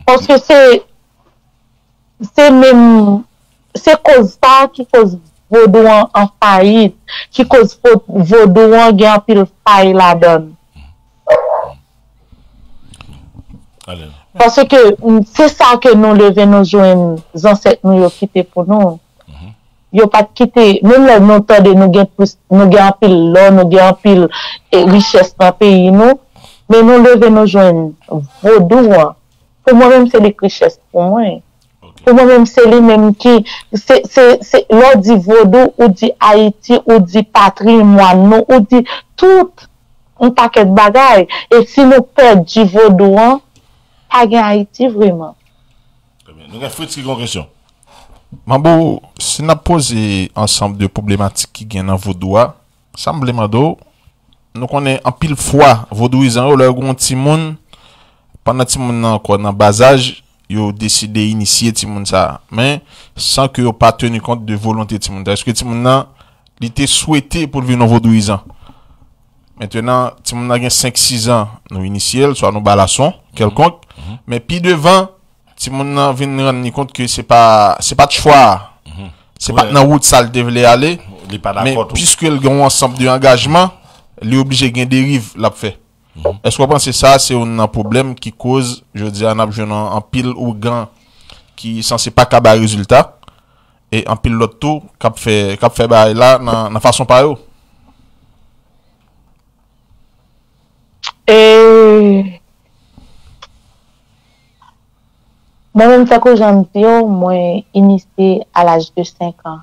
parce que c'est cause ça qui cause Vaudou en faillite, qui cause Vaudou en gain pile faille la donne. Parce que c'est ça que nous devons nous joindre, les ancêtres nous quitté pour nous. Ils n'ont pas quitté, même les montants de nous gain plus, nous gain pile l'or, nous gain pile richesse dans le pays nous. Mais nous devons nous joindre Vaudou. Pour moi-même, c'est les richesses pour moi. Okay. Pour moi-même, c'est lui-même qui. L'on dit Vaudou, ou dit Haïti, ou dit patrimoine, nous, ou dit tout un paquet de bagailles. Et si nous perdons Vaudou, pas gagne Haïti vraiment. Très bien. Nous avons fait une question. Mambo, si nous posons ensemble de problématiques qui gagnent dans Vaudou, ça me demande. Nous connaissons en pile fois vaudouisant leur grand timon pendant timon encore dans bas âge yo décidé initier timon ça mais sans que yo pas tenu compte de volonté timon. Est-ce que timon là il était souhaité pour venir vaudouisant maintenant timon a 5-6 ans nous initier soit nous balasson quelconque mais puis devant timon là vient rendre compte que c'est pas de choix c'est pas dans route ça le devait aller mais puisque le grand ensemble de engagement lui obligé gain dérive l'a fait. Est-ce que vous pensez ça c'est un problème qui cause je dis en pile ou grand qui censé pas qu'à résultat et en pile l'autre tout qu'a fait bail là dans façon pareille. Et moi-même ça que j'aime bien moi initié à l'âge de 5 ans.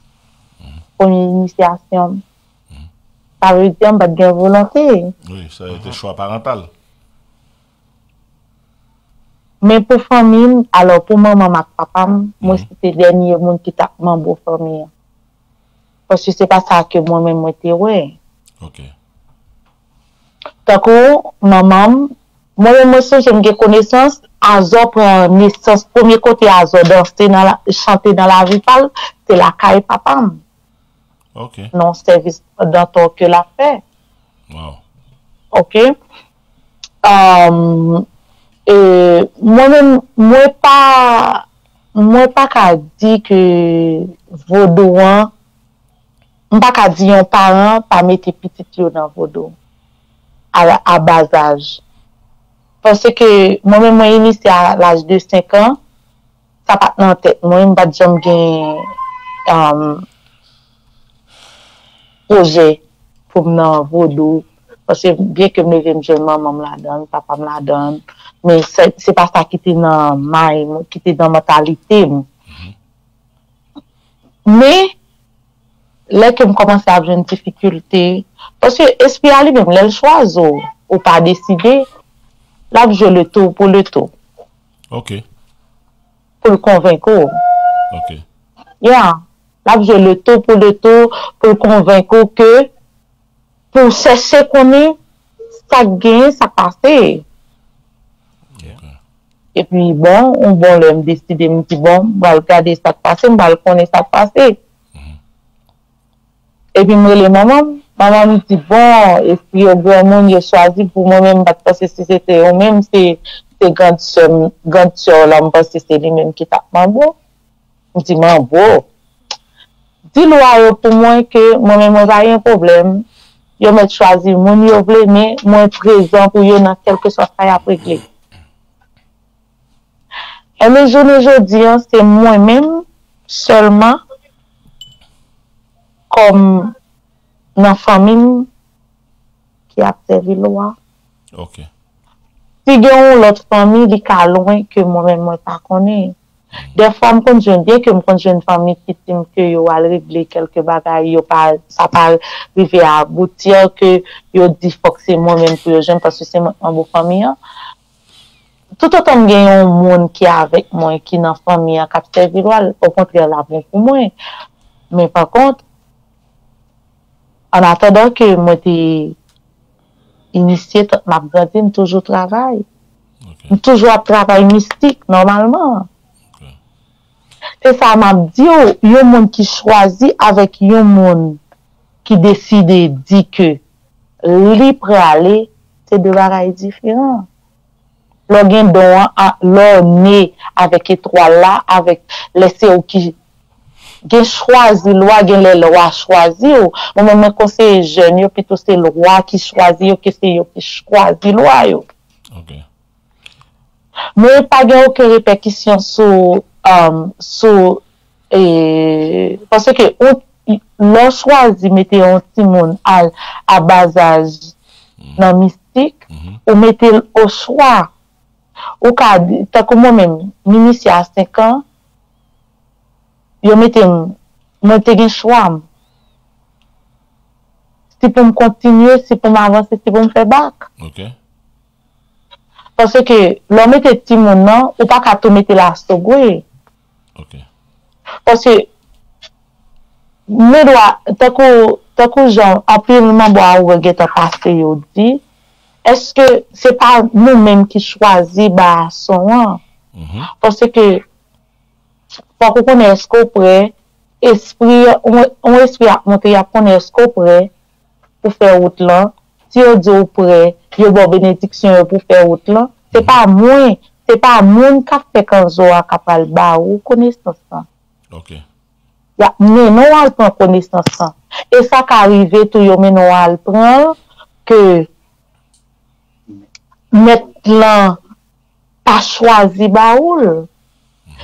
Première initiation. Ça veut dire que je n'ai volonté. Oui, ça a été choix parental. Mais pour famille, alors pour maman et papa, moi c'était le dernier monde qui t'a mon beau famille. Parce que c'est pas ça que moi-même j'étais. Ok. Donc, maman, moi-même, j'ai une connaissance, Azor prend naissance, premier côté Azor danser, chanter dans la rue, c'est la caille papa. Okay. Non service dans ton que la fait. Wow. Ok. Moi-même, moi pas qu'à dire que Vaudouan, pas qu'à dire un parent pas mettre petite dans Vaudou à bas âge. Parce que moi-même moi initié à l'âge de 5 ans, ça pas dans tête. Moi-même pas jamais projet pour me vaudou. Parce que bien que mes jeunes maman me la donne, papa me la donne, mais c'est pas ça qui était dans ma mind, qui était dans ma mentalité. Mais là que je commence à avoir une difficulté, parce que espérer même le choix ou pas décider, là je le tout pour le tout. OK. Pour le convaincre. OK. Yeah. Là je le tout pour le tout pour le convaincre que pour chercher qu'on est, ça gagne, ça passe. Yeah. Et puis bon, on décide, on dit bon, on va regarder ça passer, on va le connaître ça passer. Et puis moi, les mamans, maman me dit bon, et puis au grand monde, j'ai choisi pour moi-même, parce que si c'était eux-mêmes, c'est grande soeur, là, parce que c'est lui-même qui tape ma beau. Je dis, ma beau, dis-le pour moi que moi-même, j'ai un problème. Yo m'ai choisi, mon yo voulait, mais moi présent pour yo dans quelque chose qui a pris clé. Et le jour d'aujourd'hui, c'est moi-même seulement, comme dans la famille qui a servi loi. Ok. Si yon l'autre famille, il est loin que moi-même, moi pas connais. Des femmes comme je dis que quand j'ai une famille qui estime que yo a réglé quelques bagages, yo pas ça pas arrivé à aboutir que yo dit faut que c'est moi-même pour jeune parce que c'est en beau famille. Tout autant gagne un monde qui est avec moi qui dans famille qui capte viral au contraire là pour moi. Mais par contre en attendant que moi t'ai initié m'a grandi toujours travail. Okay. Toujours travail mystique normalement. C'est ça, m'a dit, yon moun qui choisit avec yon moun qui décide dit que libre aller, c'est de bagaille différent. L'on gen don, l'on est avec étoile là, avec laisser ou qui, gen choisi loi, gen le loi choisi ou, moi même conseil jeune yo, plutôt c'est loi qui choisit ou, que c'est yo qui choisit loi yo. Ok. Mais pas gen aucune répercussion sur parce que l'on choisit mettez un timon à bas âge dans mystique ou mettez au choix au cas t'as comme moi-même m'initié à 5 ans yo mettez un choix si pour me continuer si pour m'avancer si pour me faire bac. Okay. Parce que l'on mettez timon non ou pas qu'à tout mettre la stogoué. Okay. Parce que, mes doigts, tant que j'en, après le moment où on a passé, on dit, est-ce que c'est pas nous-mêmes qui choisissons, bah, son an? Parce que, pour qu'on ait ce qu'on prêt, esprit, on esprit à monter à qu'on ait ce qu'on prêt, pour faire autre là, si on dit au prêt, il y a une bénédiction pour faire autre là, c'est pas moins. C'est pas moun ka fait quand zoa ka pal ba ou connaissance ça. OK. Ya mais non al prend connaissance ça. Et ça qui arrive tout yo mais non al prend que mettre là pas choisi ba ou.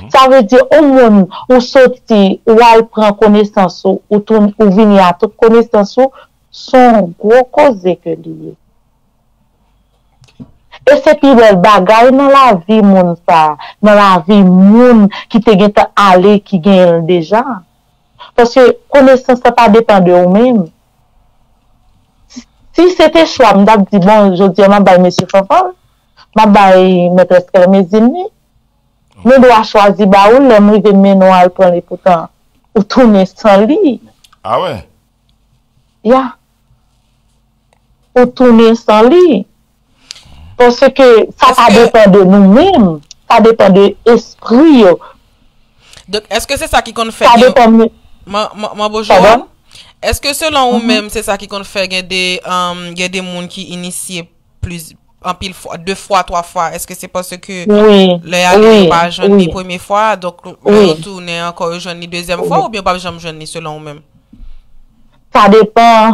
Ça veut dire au monde ou sorti ou al prend connaissance ou tourne ou venir à toute connaissance son gros cause que lié. Et c'est plus belle bagaille dans la vie, moun ça. Dans la vie, moun qui te gagne aller, qui gagne déjà. Parce que connaissance, ça pas dépend de vous-même. Si c'était choix, m'dap dit, bon, je dis, m'abay monsieur Fanfan, m'abay maîtresse Claire Mézine, nous doit choisir, bah, ou l'aime, il veut m'énouer, prend les pourtant, ou tourner sans lit. Ah ouais? Ya. Ou tourner sans lit. Parce que ça dépend de nous-mêmes, ça dépend de l'esprit. Donc, est-ce que c'est ça qui compte faire? Ça dépend de... Bonjour. Est-ce que selon vous-même, c'est ça qui compte faire? Il y a des gens qui initient plus, en pile, deux fois, trois fois. Est-ce que c'est parce que les pas jeunes les premières fois, donc on retourne encore jeunes les deuxième fois, ou bien pas jeunes jeunes selon vous-même? Ça dépend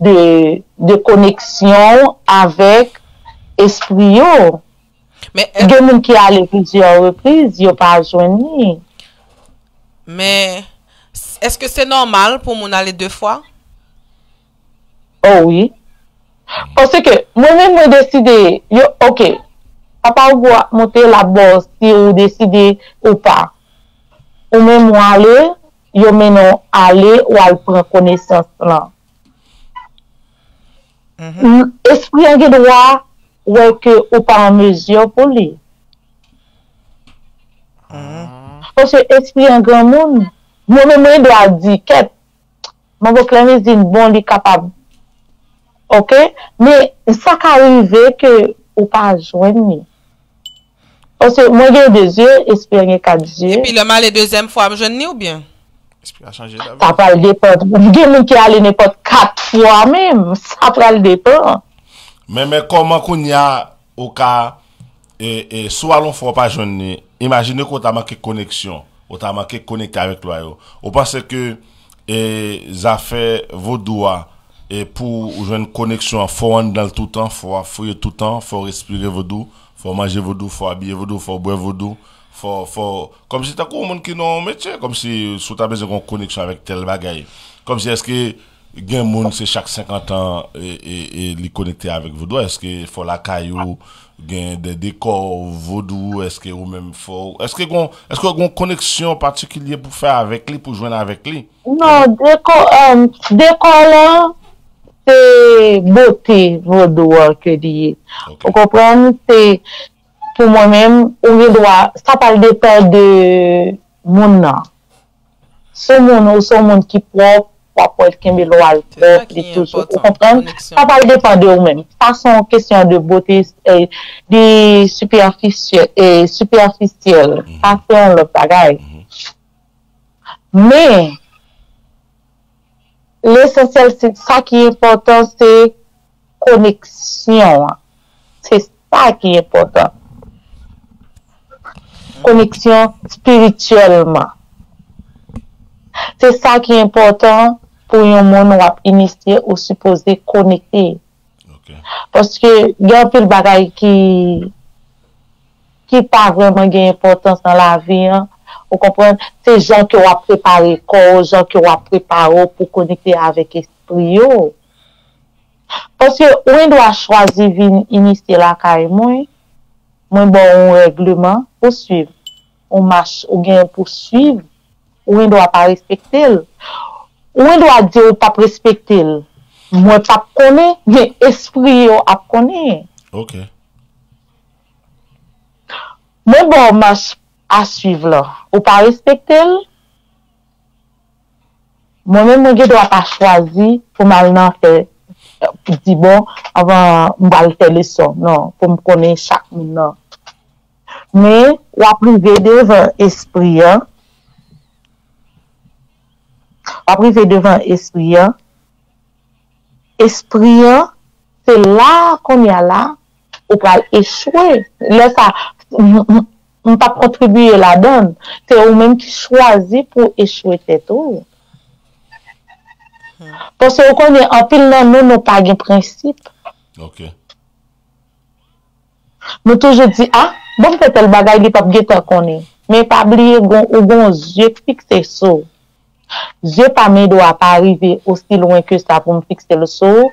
de connexion avec esprit. Mais il y a des gens qui allaient plusieurs reprises, ils n'ont pas joigné. Mais est-ce que c'est normal pour mon aller deux fois? Oh oui. Parce que moi-même, j'ai décidé, ok, papa ou monter la bosse, si vous décidez ou pas. Ou même moi aller, yo maintenant aller ou aller prendre connaissance là. Esprit en droit ou que ou pas en mesure pour lui. Parce que esprit en grand monde, moi-même, je dois dire que mon Claire Mézine bon est capable. Ok? Mais ça qui arrive que ou pas joindre. Parce que moi, j'ai deux yeux, espérez qu'à Dieu. Et puis le mal est deuxième fois, je ne ou bien? Ça va le dépendre. Il y a des gens qui allaient n'importe quatre fois même. Ça va le dépendre. Mais comment qu'on y a au cas, soit l'on ne fera pas joindre, imaginez qu'on a manqué connexion, on a manqué connecté avec l'oyo. On pense que ça fait vos doigts. Et pour une connexion, il faut en dans tout le temps, il faut fouiller tout le temps, il faut respirer vaudou, il faut manger vaudou, il faut habiller vaudou, il faut boire vaudou. Comme si tu as un monde qui n'a pas un métier, comme si tu as besoin d'une connexion avec tel bagaille. Comme si est-ce que un monde, c'est chaque 50 ans, et les connecter avec vaudou, est-ce qu'il faut la caillou, des décors vaudou, est-ce qu'il faut. Est-ce qu'il y a une connexion particulière pour faire avec lui, pour joindre avec lui? Non, décor là. C'est beauté, vos doigts que dit. Vous comprenez? C'est pour moi-même, ça parle des pères de mon nom. Ce monde qui propre, qui est loyal, qui tout. Vous comprenez? Ça parle des pères de vous-même. Ça, c'est une question de beauté, des superficiels. Ça, c'est un autre bagage. Mais, l'essentiel, c'est ça qui est important, c'est connexion. C'est ça qui est important. Connexion spirituellement. C'est ça qui est important pour un monde initié ou supposé connecté. Okay. Parce que il y a un peu de bagaille qui pas vraiment gagne importance dans la vie. Hein. Vous comprenez? C'est gens qui ont préparé corps, gens qui ont préparé pour connecter avec l'esprit. Parce que on doit choisir d'initier la caille. Moi, bon, un règlement pour suivre. On marche, on gagne pour suivre. On doit pas respecter. On doit dire pas respecter. Moi, pas connaître, mais l'esprit a connaître. Ok. Mais bon, on marche à suivre là. Ou pas respecter. Moi-même, je ne dois pas choisir pour m'en faire. Pour dire bon, avant, je vais faire les sons. Non, pour me connaître chaque minute. Mais, on a privé devant l'esprit. Esprit, c'est là qu'on y a là. On peut échouer. Là, ça. On pas contribuer la donne. C'est vous-même qui choisit pour échouer tête ou. Parce que vous connaissez, en pile, nous n'avons pas de principe. Ok. Nous toujours dit, ah, bon, c'est tel bagage qui pas de qu'on est. Mais pas oublier, ou bon, yeux fixés sur. Yeux pas mes doigts pas arriver aussi loin que ça pour me fixer le saut.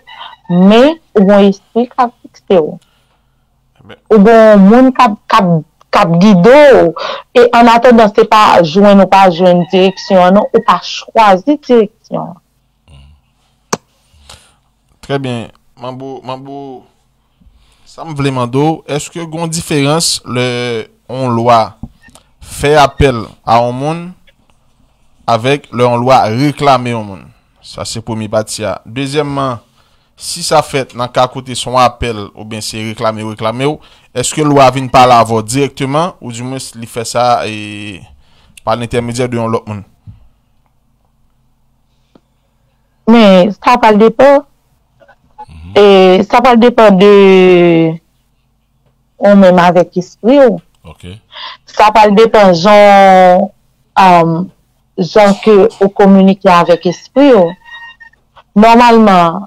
Mais, ou bon, esprit qui fixé. Ou bon, monde qui cap guido et en attendant c'est pas joindre ou pas joindre direction non ou pas choisir direction. Très bien. Mambo ça me voulait mando, est-ce que gon différence le on loi fait appel à un monde avec le on loi réclamer au monde. Ça c'est premier partia. Deuxièmement, si ça fait dans cas côté son appel ou bien c'est réclamer ou est-ce que loi vient parler à vous directement ou du moins il fait ça et par l'intermédiaire de l'autre monde? Mais ça parle de peur. Et ça parle de peur de on même avec esprit. OK. Ça parle de peur gens que on communique avec esprit. Normalement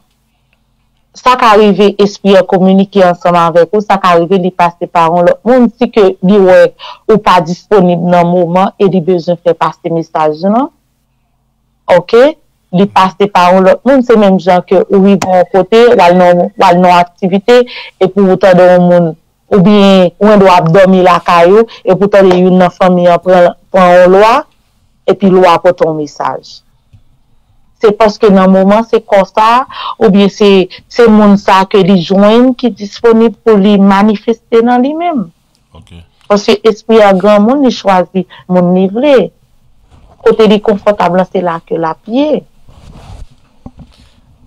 ça qui arrive, esprit à communiquer ensemble avec vous, ça qui arrive, il passe par l'autre monde, si que lui ouais, ou pas disponible dans le moment, et il besoin de faire passer message, non? Ok? les passer par l'autre monde, c'est même gens que oui vont côté ou non activité et pour autant de monde ou bien on doit dormir la caillou et pour autant une famille prend loi et puis loi pour ton message. C'est parce que dans le moment, c'est comme ça, ou bien c'est le monde que les joints qui sont disponibles pour les manifester dans lui-même. Okay. Parce que l'esprit a grand monde, il choisit mon livre. Côté les confortable, c'est là que la pied.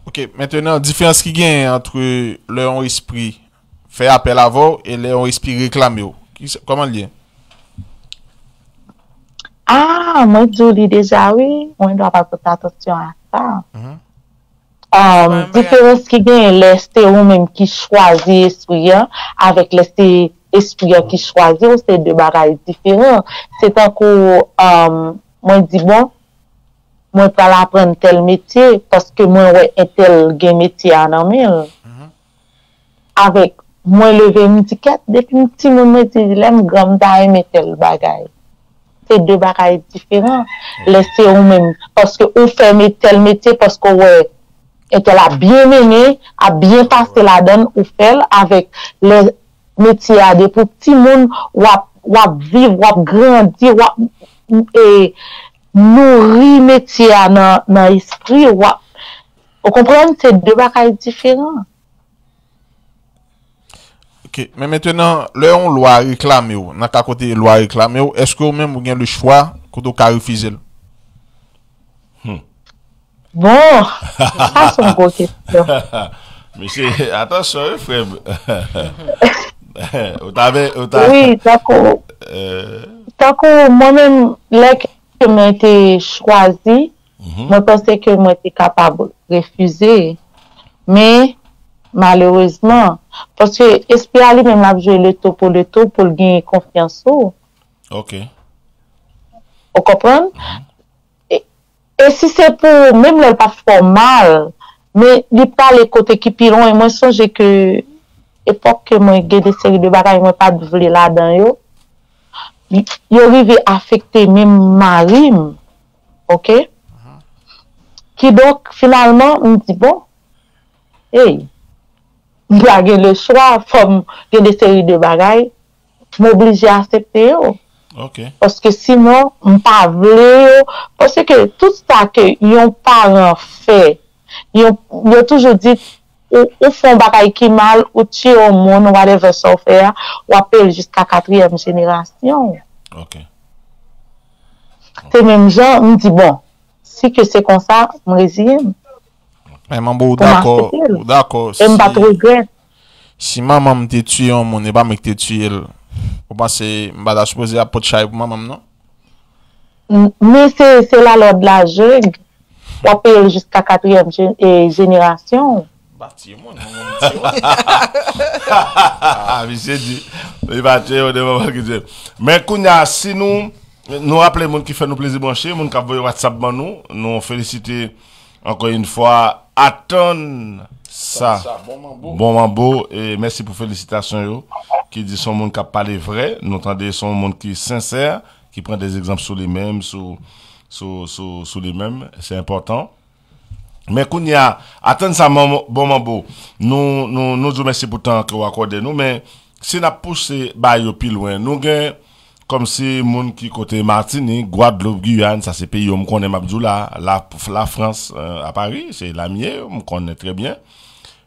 Ok, maintenant, la différence qui gagne entre leur esprit fait appel à vous et leur esprit réclamé. Comment le lien? Ah, moi, je dis déjà, oui, on doit pas porter attention à ça. Différence qui gagne, l'esprit ou même qui choisit l'esprit avec l'esprit qui choisit, c'est deux bagages différents. C'est un coup, moi, je dis, bon, moi, je vais apprendre tel métier parce que moi, je vais tel métier à Namil. Avec, moi, je vais me dire, depuis un petit moment, je vais me dire, tel bagage. C'est deux bagages différents. Laissez ou même, parce que vous faites tel métier, parce que ouais, et qu'elle a bien mené, a bien passé la donne, ou fait avec le métier à des petits monde, ou à vivre, ou à grandir, ou à nourrir métier dans l'esprit, ou à, vous comprenez, c'est deux bagages différents. Okay. Mais maintenant, là, on l'a réclamé. On a qu'à côté loi réclamé. Est-ce que vous-même, vous avez le choix que vous avez refusé? Bon, ça, c'est une bonne question. Monsieur, attention, frère. Oui, d'accord. D'accord, moi-même, là que je m'étais choisi, je pensais que moi j'étais capable de refuser. Mais, malheureusement, parce que l'esprit lui-même a joué le taux pour gagner confiance. Ok. Vous comprenez? Et si c'est pour, même le pas formal, mais il parle les côtés qui pilon, et moi, je songe que, époque que moi, j'ai des séries de bagages, moi, pas de voler là-dedans, il arrive à affecter même Marim. Ok? Qui donc, finalement, me dit, bon, hey, il a le choix, il y a des séries de bagailles, je m'oblige à accepter. Okay. Parce que sinon, je ne pas voulu. Parce que tout ça que les parents fait, ils ont toujours dit, ou font bagaille qui mal, ou tuer au monde, ou aller vers son frère, ou appelle jusqu'à 4e génération. Okay. C'est même gens, me dit, bon, si que c'est comme ça, je me résigne. Mais maman, d'accord, d'accord. Et me pas trop regret. Si maman me tue, on n'est pas me tue. Vous pensez, je vais supposer à Potchai pour maman, non? Mais c'est là l'ordre de la jeug. On paye jusqu'à 4e génération. Bâtiment, non? Ah, monsieur dit, il va tuer au devant de Dieu. Mais si nous rappelons les gens qui font nous plaisir brancher, les gens qui envoient WhatsApp, nous félicitons encore une fois. Attendre ça. Bon mambo. Et merci pour félicitations yo. Qui dit son monde qui a parlé vrai. Nous entendons son monde qui est sincère. Qui prend des exemples sur les mêmes. Sur les mêmes. C'est important. Mais qu'on y a. Attendre ça bon mambo. Nous disons merci pour le temps que vous accordez nous. Mais si nous poussons bah yo plus loin. Nous gagnons. Comme si moun qui côté Martinique, Guadeloupe, Guyane, ça c'est pays où on connaît Mabdoula, la France à Paris, c'est la mienne, on connaît très bien.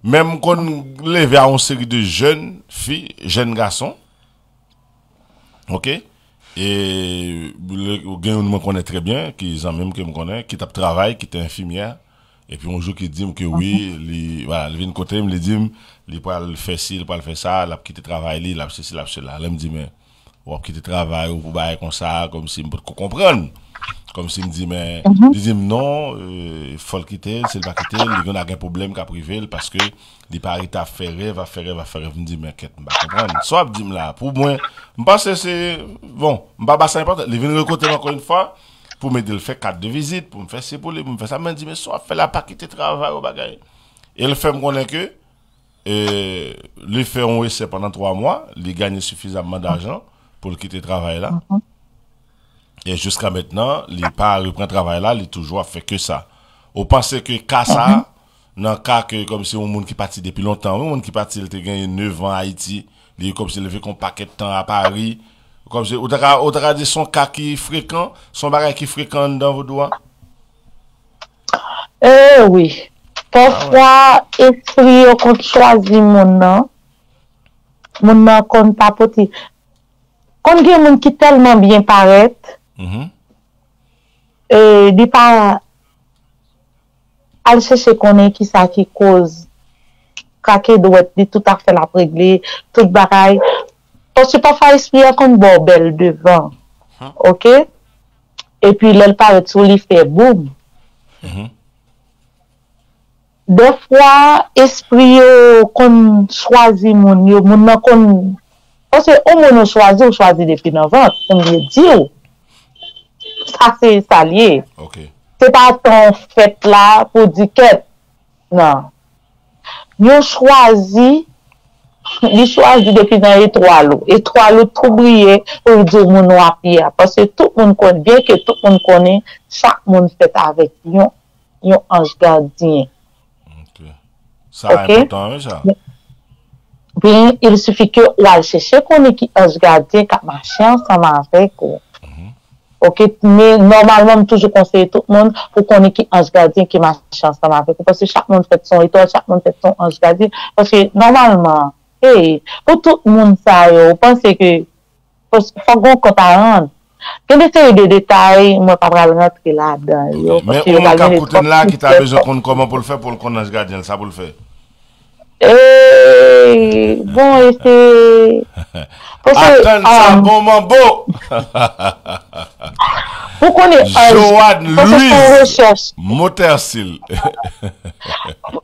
Même qu'on lève à une série de jeunes filles, jeunes garçons, ok, et on connaît très bien, qui ont même que me connaît, qui tape travail, qui est infirmière, et puis un jour qui dit que oui, voilà, il vient de côté, il me dit, il peut le faire ci, il peut le faire ça, il a quitté le travail, il a ceci, il a cela, il me dit mais ou qui te travaille ou bailler comme ça comme si me comprendre comme si me dit mais deuxième non faut quitter c'est pas quitter il y a un problème qu'a privé parce que les paris t'a fait rêve va faire me dit mais qu'est me comprendre soit me dit là pour moi me pense c'est bon me pas ça important les venir côté encore une fois pour me le faire carte de visite pour me faire c'est pour me faire ça me dit mais soit fait la pas quitter travail ou bagaille et le fait me connaît que le fait on essaie pendant 3 mois il gagne suffisamment d'argent pour quitter le travail là. Et jusqu'à maintenant, il n'a pas repris le travail là, il a toujours fait que ça. Vous pensez que Kassa, dans le cas que comme si un monde qui parti depuis longtemps, un monde qui parti, il a gagné 9 ans à Haïti, il comme s'il avait un paquet de temps à Paris, comme si, au-delà de son cas qui est fréquent, son bagage qui est fréquent dans vos doigts? Oui. Parfois, esprit, on compte choisir mon nom. Mon nom compte pas petit. Quand il y a des gens qui tellement bien paraissent, et de pas aller chercher qu'on est qui ça qui cause, qui doit être tout à fait la régler, tout bagaille. Parce que parfois, esprit, on compte bordel devant. Ok? Et puis, là, il paraît sur lui, fait boum. Des fois, esprit, qu'on choisit mon qu'on, parce que, on choisit depuis 9 ans, on me dit, ça c'est salier. Okay. C'est pas ton fait là pour dire qu'elle, non. On choisit, on choisit depuis dans étoile, tout briller, pour dire mon nom à Pierre, parce que tout le monde connaît, bien que tout le monde connaît, chaque monde fait avec, yon ange gardien. Ça est important, ça. Bien, il suffit que ou aller chercher qu'on est qui ange gardien, qui marche ensemble avec vous. Ok, mais normalement, toujours conseiller tout le monde pour qu'on ait qui ange gardien, qui marche ensemble avec vous. Parce que chaque monde fait son étoile, chaque monde fait son ange gardien. Parce que normalement, pour tout le monde, ça, vous pensez que, parce qu'il faut qu'on comprenne. Quel était le détail, moi, pas vraiment rentrer là-dedans. Mais on a un côté là qui t'a besoin qu'on comment pour le faire, pour le qu'on ange gardien, ça pour le faire. Bon, c'est. Attends, ça, bon, mon beau. Vous connaissez. Johan Mortesil.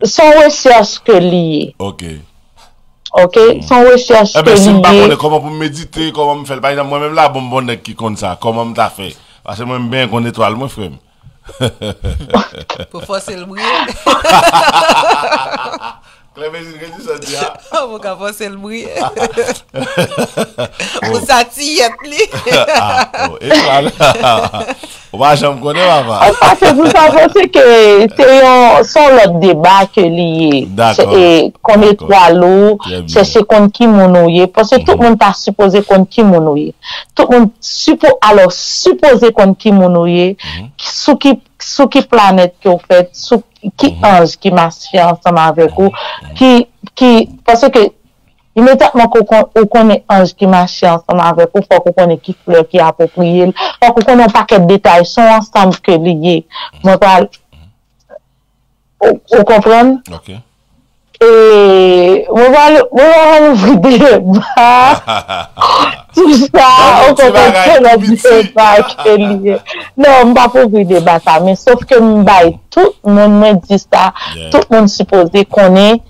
Son recherche que lié. Ok. Ok, son recherche que lié. Eh bien, si je ne sais pas comment vous méditez, comment vous faites. Par exemple, moi-même, là, bonbonne qui compte ça, comment vous fait. Parce que moi-même, bien qu'on étoile, moi, frère. Pour forcer le bruit. Claire Mézine, qu'est-ce que ça dit? On va avancer le bruit. On s'attire plus. Et voilà. On va jamais connaître avant. Parce que vous pensez que c'est sans le débat que lié. D'accord. Et qu'on est trois lots, c'est qu'on qui monouille. Parce que tout le monde a supposé qu'on qui monouille. Tout le monde alors supposé qu'on qui monouille. Sous qui planète que vous faites, sous qui ange qui marche ensemble avec vous, qui parce que immédiatement qu'on connaît ange qui marche ensemble avec vous, faut qu'on connaît qui fleur qui approprié, faut qu'on connaît pas quel détail sont ensemble que liés. Moi parle, vous comprenez? Et on va ouvrir des débats, tout ça, on va ouvrir des débats. Non, on ne va pas ouvrir des débats, mais sauf que tout le monde me dit ça, tout le monde suppose qu'on est,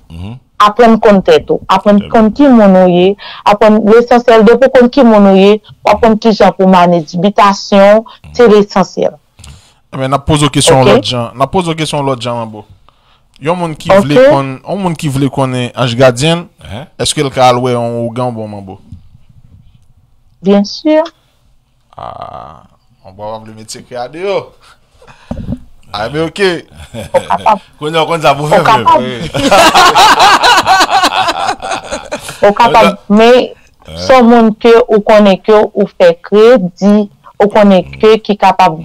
apprendre compte tout, apprendre compte qui mon ouïe, apprendre l'essentiel de pour qui mon ouïe, apprendre qui gens pour manager l'habitation, c'est l'essentiel. Mais on pose une question à l'autre gens, on pose une question à l'autre gens, Yon moun ki vle konnen anj gardien, est-ce que le ka alwe yon organ bon mambo? Bien sûr. Ah, on va avoir le métier qui a de yo. Ah, mais ok. On ça vous fait même. Au capable, mais son moun que ou connaît que ou fait crédit, ou connaît que qui capable.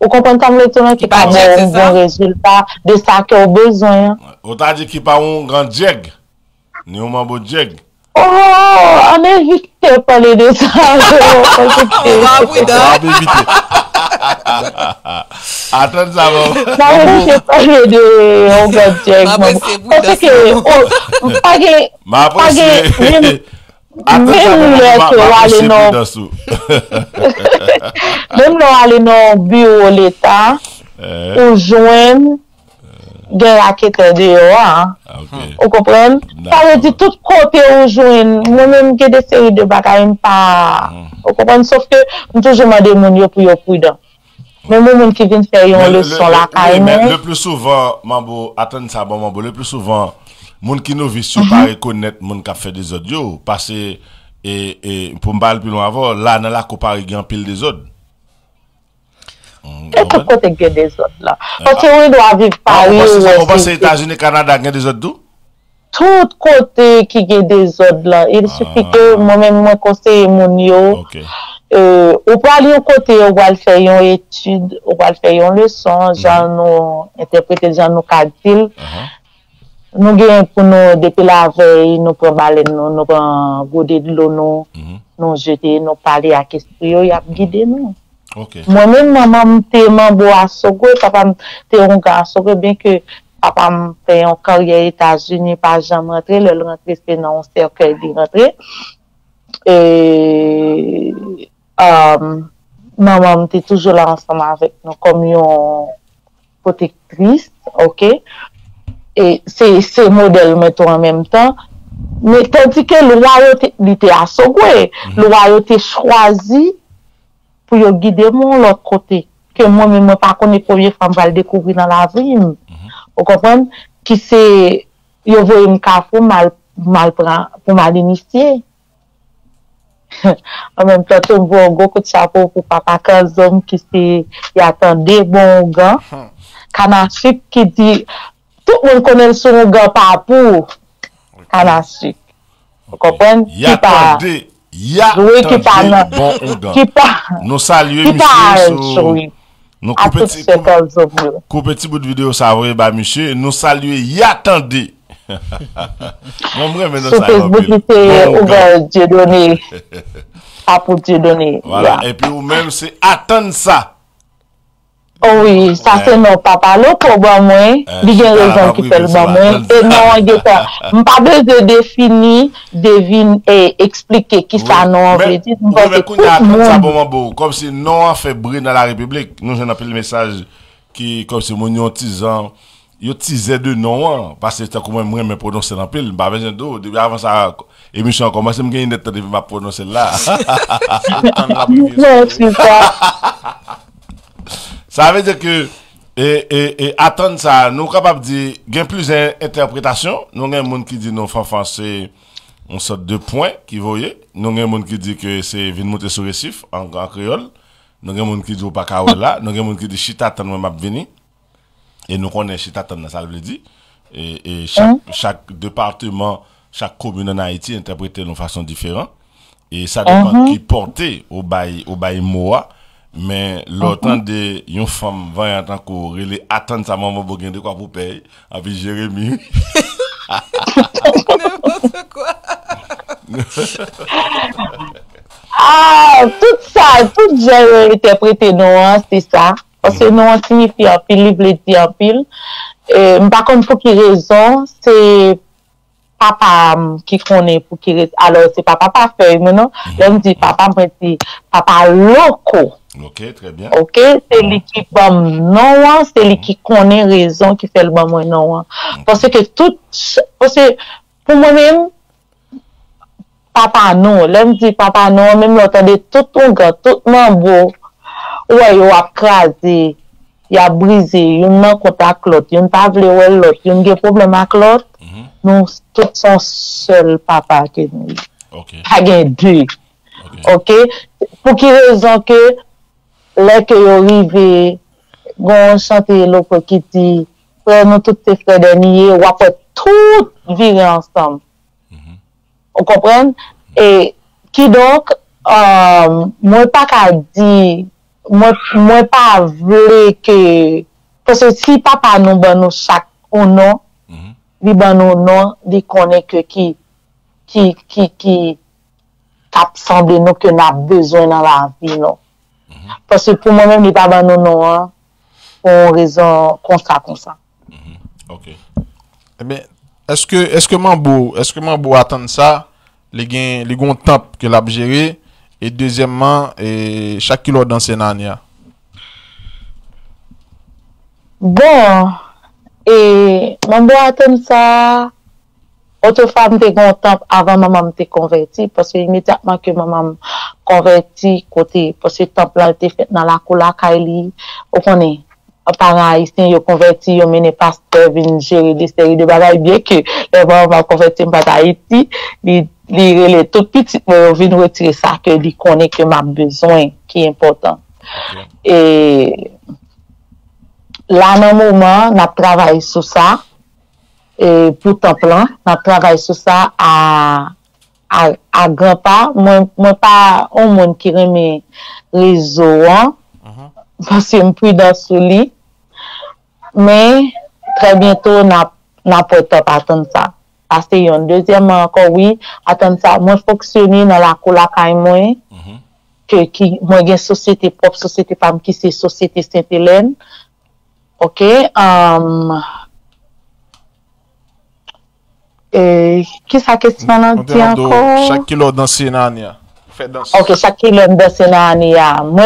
Vous comprenez le qui n'a pas un bon résultat de ça qu'il a besoin. Vous avez dit qu'il n'y a pas un grand diègue. Ni un mambo diègue. Oh, on est vite à parler de ça. Attends, ça va. Non, je parle de un grand diègue. Parce que, même l'on allait dans le bureau de l'État, ou joindre, gagne la quête de Johan. Vous comprenez? Ça veut dire tout côté ou joindre, moi-même, j'ai des séries de bagages, pas. Vous comprenez? Sauf que, je toujours demande mon yo pour yo prudent. Mais moi, mon qui vient faire une leçon là, carrément. Le plus souvent, Mambo, attendez ça, bon, Mambo, le plus souvent, moun qui nous vit pas reconnaître moun qui a fait des audios parce que pour me parler plus loin avant là dans la comparaison pile des autres. Quelque côté il y a des autres là. Parce qu'on doit vivre Paris. On pense aux États-Unis, Canada, il y a des autres d'où? Tout côté qui y a des autres là. Il suffit que moi-même, moi, conseiller mon yo. Ou pas aller au côté, on va faire une étude, on va faire une leçon, genre nous interpréter, genre nous calculer. Nous gagnons pour nous, depuis la veille, nous prenons baleine, nous prenons goûter de l'eau, nous jeter, nous parler à question, il y a guidé nous. Moi-même, maman, t'es membre à Sogo, papa, t'es un gars à Sogo, bien que papa me fait une carrière aux États-Unis, pas jamais rentré, le rentré, c'est dans un cercueil de rentrée. Et, maman, t'es toujours là ensemble avec nous, comme une protectrice, ok? Et c'est modèle mettons en même temps mais tandis que le roi était à Sogwe le roi était choisi pour y guider mon l'autre côté que moi même pas connais première femme va le découvrir dans la vie vous comprenez qui c'est il voyait me cafou mal pour mal initier en même temps on voit beaucoup de chapeau pour papa quels hommes qui c'est y attendait bon gars canastique qui dit tout le monde connaît son gars par pour à la suite. Vous comprenez? Nous saluons monsieur. Nous coupons petit bout de vidéo ça va monsieur. Nous saluons y attendez. Voilà. Et puis vous même c'est attendre ça. Oui, ça c'est non, papa, là, pour moi, il y a une raison qui fait le bon moi. Et non, je n'ai pas besoin de définir, deviner et expliquer qui ça non veut dire. Comme si non a fait bruit dans la République, nous j'en appelle le message qui, comme si mon artisan, il tisait de non, parce que c'est comme moi, je me prononce dans pile, je n'ai pas besoin d'eau, avant ça. Et Michel, comment c'est que je n'ai pas prononcé là? Non, c'est ça. Ça veut dire que, attendre ça, nous sommes capables de dire, il y a plusieurs interprétations. Nous avons des gens qui disent que nos fanfans, c'est une sorte de point qui voyait. Nous avons des gens qui disent que c'est une montée sur récif, en créole. Nous avons des gens qui disent que pas carole là. Nous avons des gens qui disent chita tan moi m'a venu. Et nous connaissons chita tan, ça veut dire. Et chaque département, chaque commune en Haïti interprète de façon différente. Et ça dépend qui portait au bail moa. Mais l'autant de une femme va en tant que relais attendre sa maman pour gagner quoi pour payer avec Jérémy. N'importe quoi. Ah, tout ça, tout j'ai interprété non, c'est ça. Parce que non signifie en pile, il veut dire en pile. Par contre, pour quelle raison, c'est papa qui connaît pour qui reste. Alors, c'est papa pas fait maintenant. Là, on dit papa, mais c'est papa loco. Ok, très bien. Ok, c'est lui qui non, c'est lui qui connaît raison qui fait le bon moi non. Parce que tout, parce que pour moi-même, papa non, l'homme dit papa non, même l'entendait tout ton gars, tout mon beau, ouais, il a crasé, il a brisé, il n'a contact l'autre, il n'a pas voulu l'autre, il n'a pas problème avec l'autre. Nous, tous sont seuls papa que nous. Ok. Pas deux. Ok. Pour qui raison que les que arrivent, gon chanter l'autre qui dit, prenons tous ces frères derniers, ou après tout vivre ensemble. Vous comprenez? Et qui donc, moi pas qu'à dire, moi pas voulu que, parce que si papa nous ben nous chaque ou non, lui ben nous non, lui connaît que qui semble nous que nous avons besoin dans la vie, non. Parce que pour moi-même, il n'y a pas de non, pour raison comme ça. Ok. Eh bien, est-ce que Mambo, attend ça, les gants tempes que l'a géré, et deuxièmement, chaque kilo dans ses nania? Bon, et Mambo attend ça. Autre femme était contente avant maman était convertie parce que immédiatement que maman convertie côté parce que temple là était fait dans la cour la Kaili on connaît pareil c'est yo converti yo mené pasteur vinn gérer des séries de bagaille bien que les parents va convertir pas Haïti les tout petit mais on vinn retirer ça que lui connaît que m'a besoin qui est important Et là, dans le moment, on travaille sur ça. Et pour temps plein, on travaille sur ça à grand pas. Moi, pas un monde qui remet réseau, parce que je suis prudent sur lui. Mais très bientôt, on n'a pas de temps à attendre ça. Parce que yon deuxièmement encore oui, attendre ça. Moi, je fonctionne dans la collacaille moi. Que qui moi une société propre, société femme qui c'est Société Saint-Hélène. OK, qui ça question là encore? Chaque kilo dans Sénania. Fait dans OK, chaque kilo dans Sénania. Moi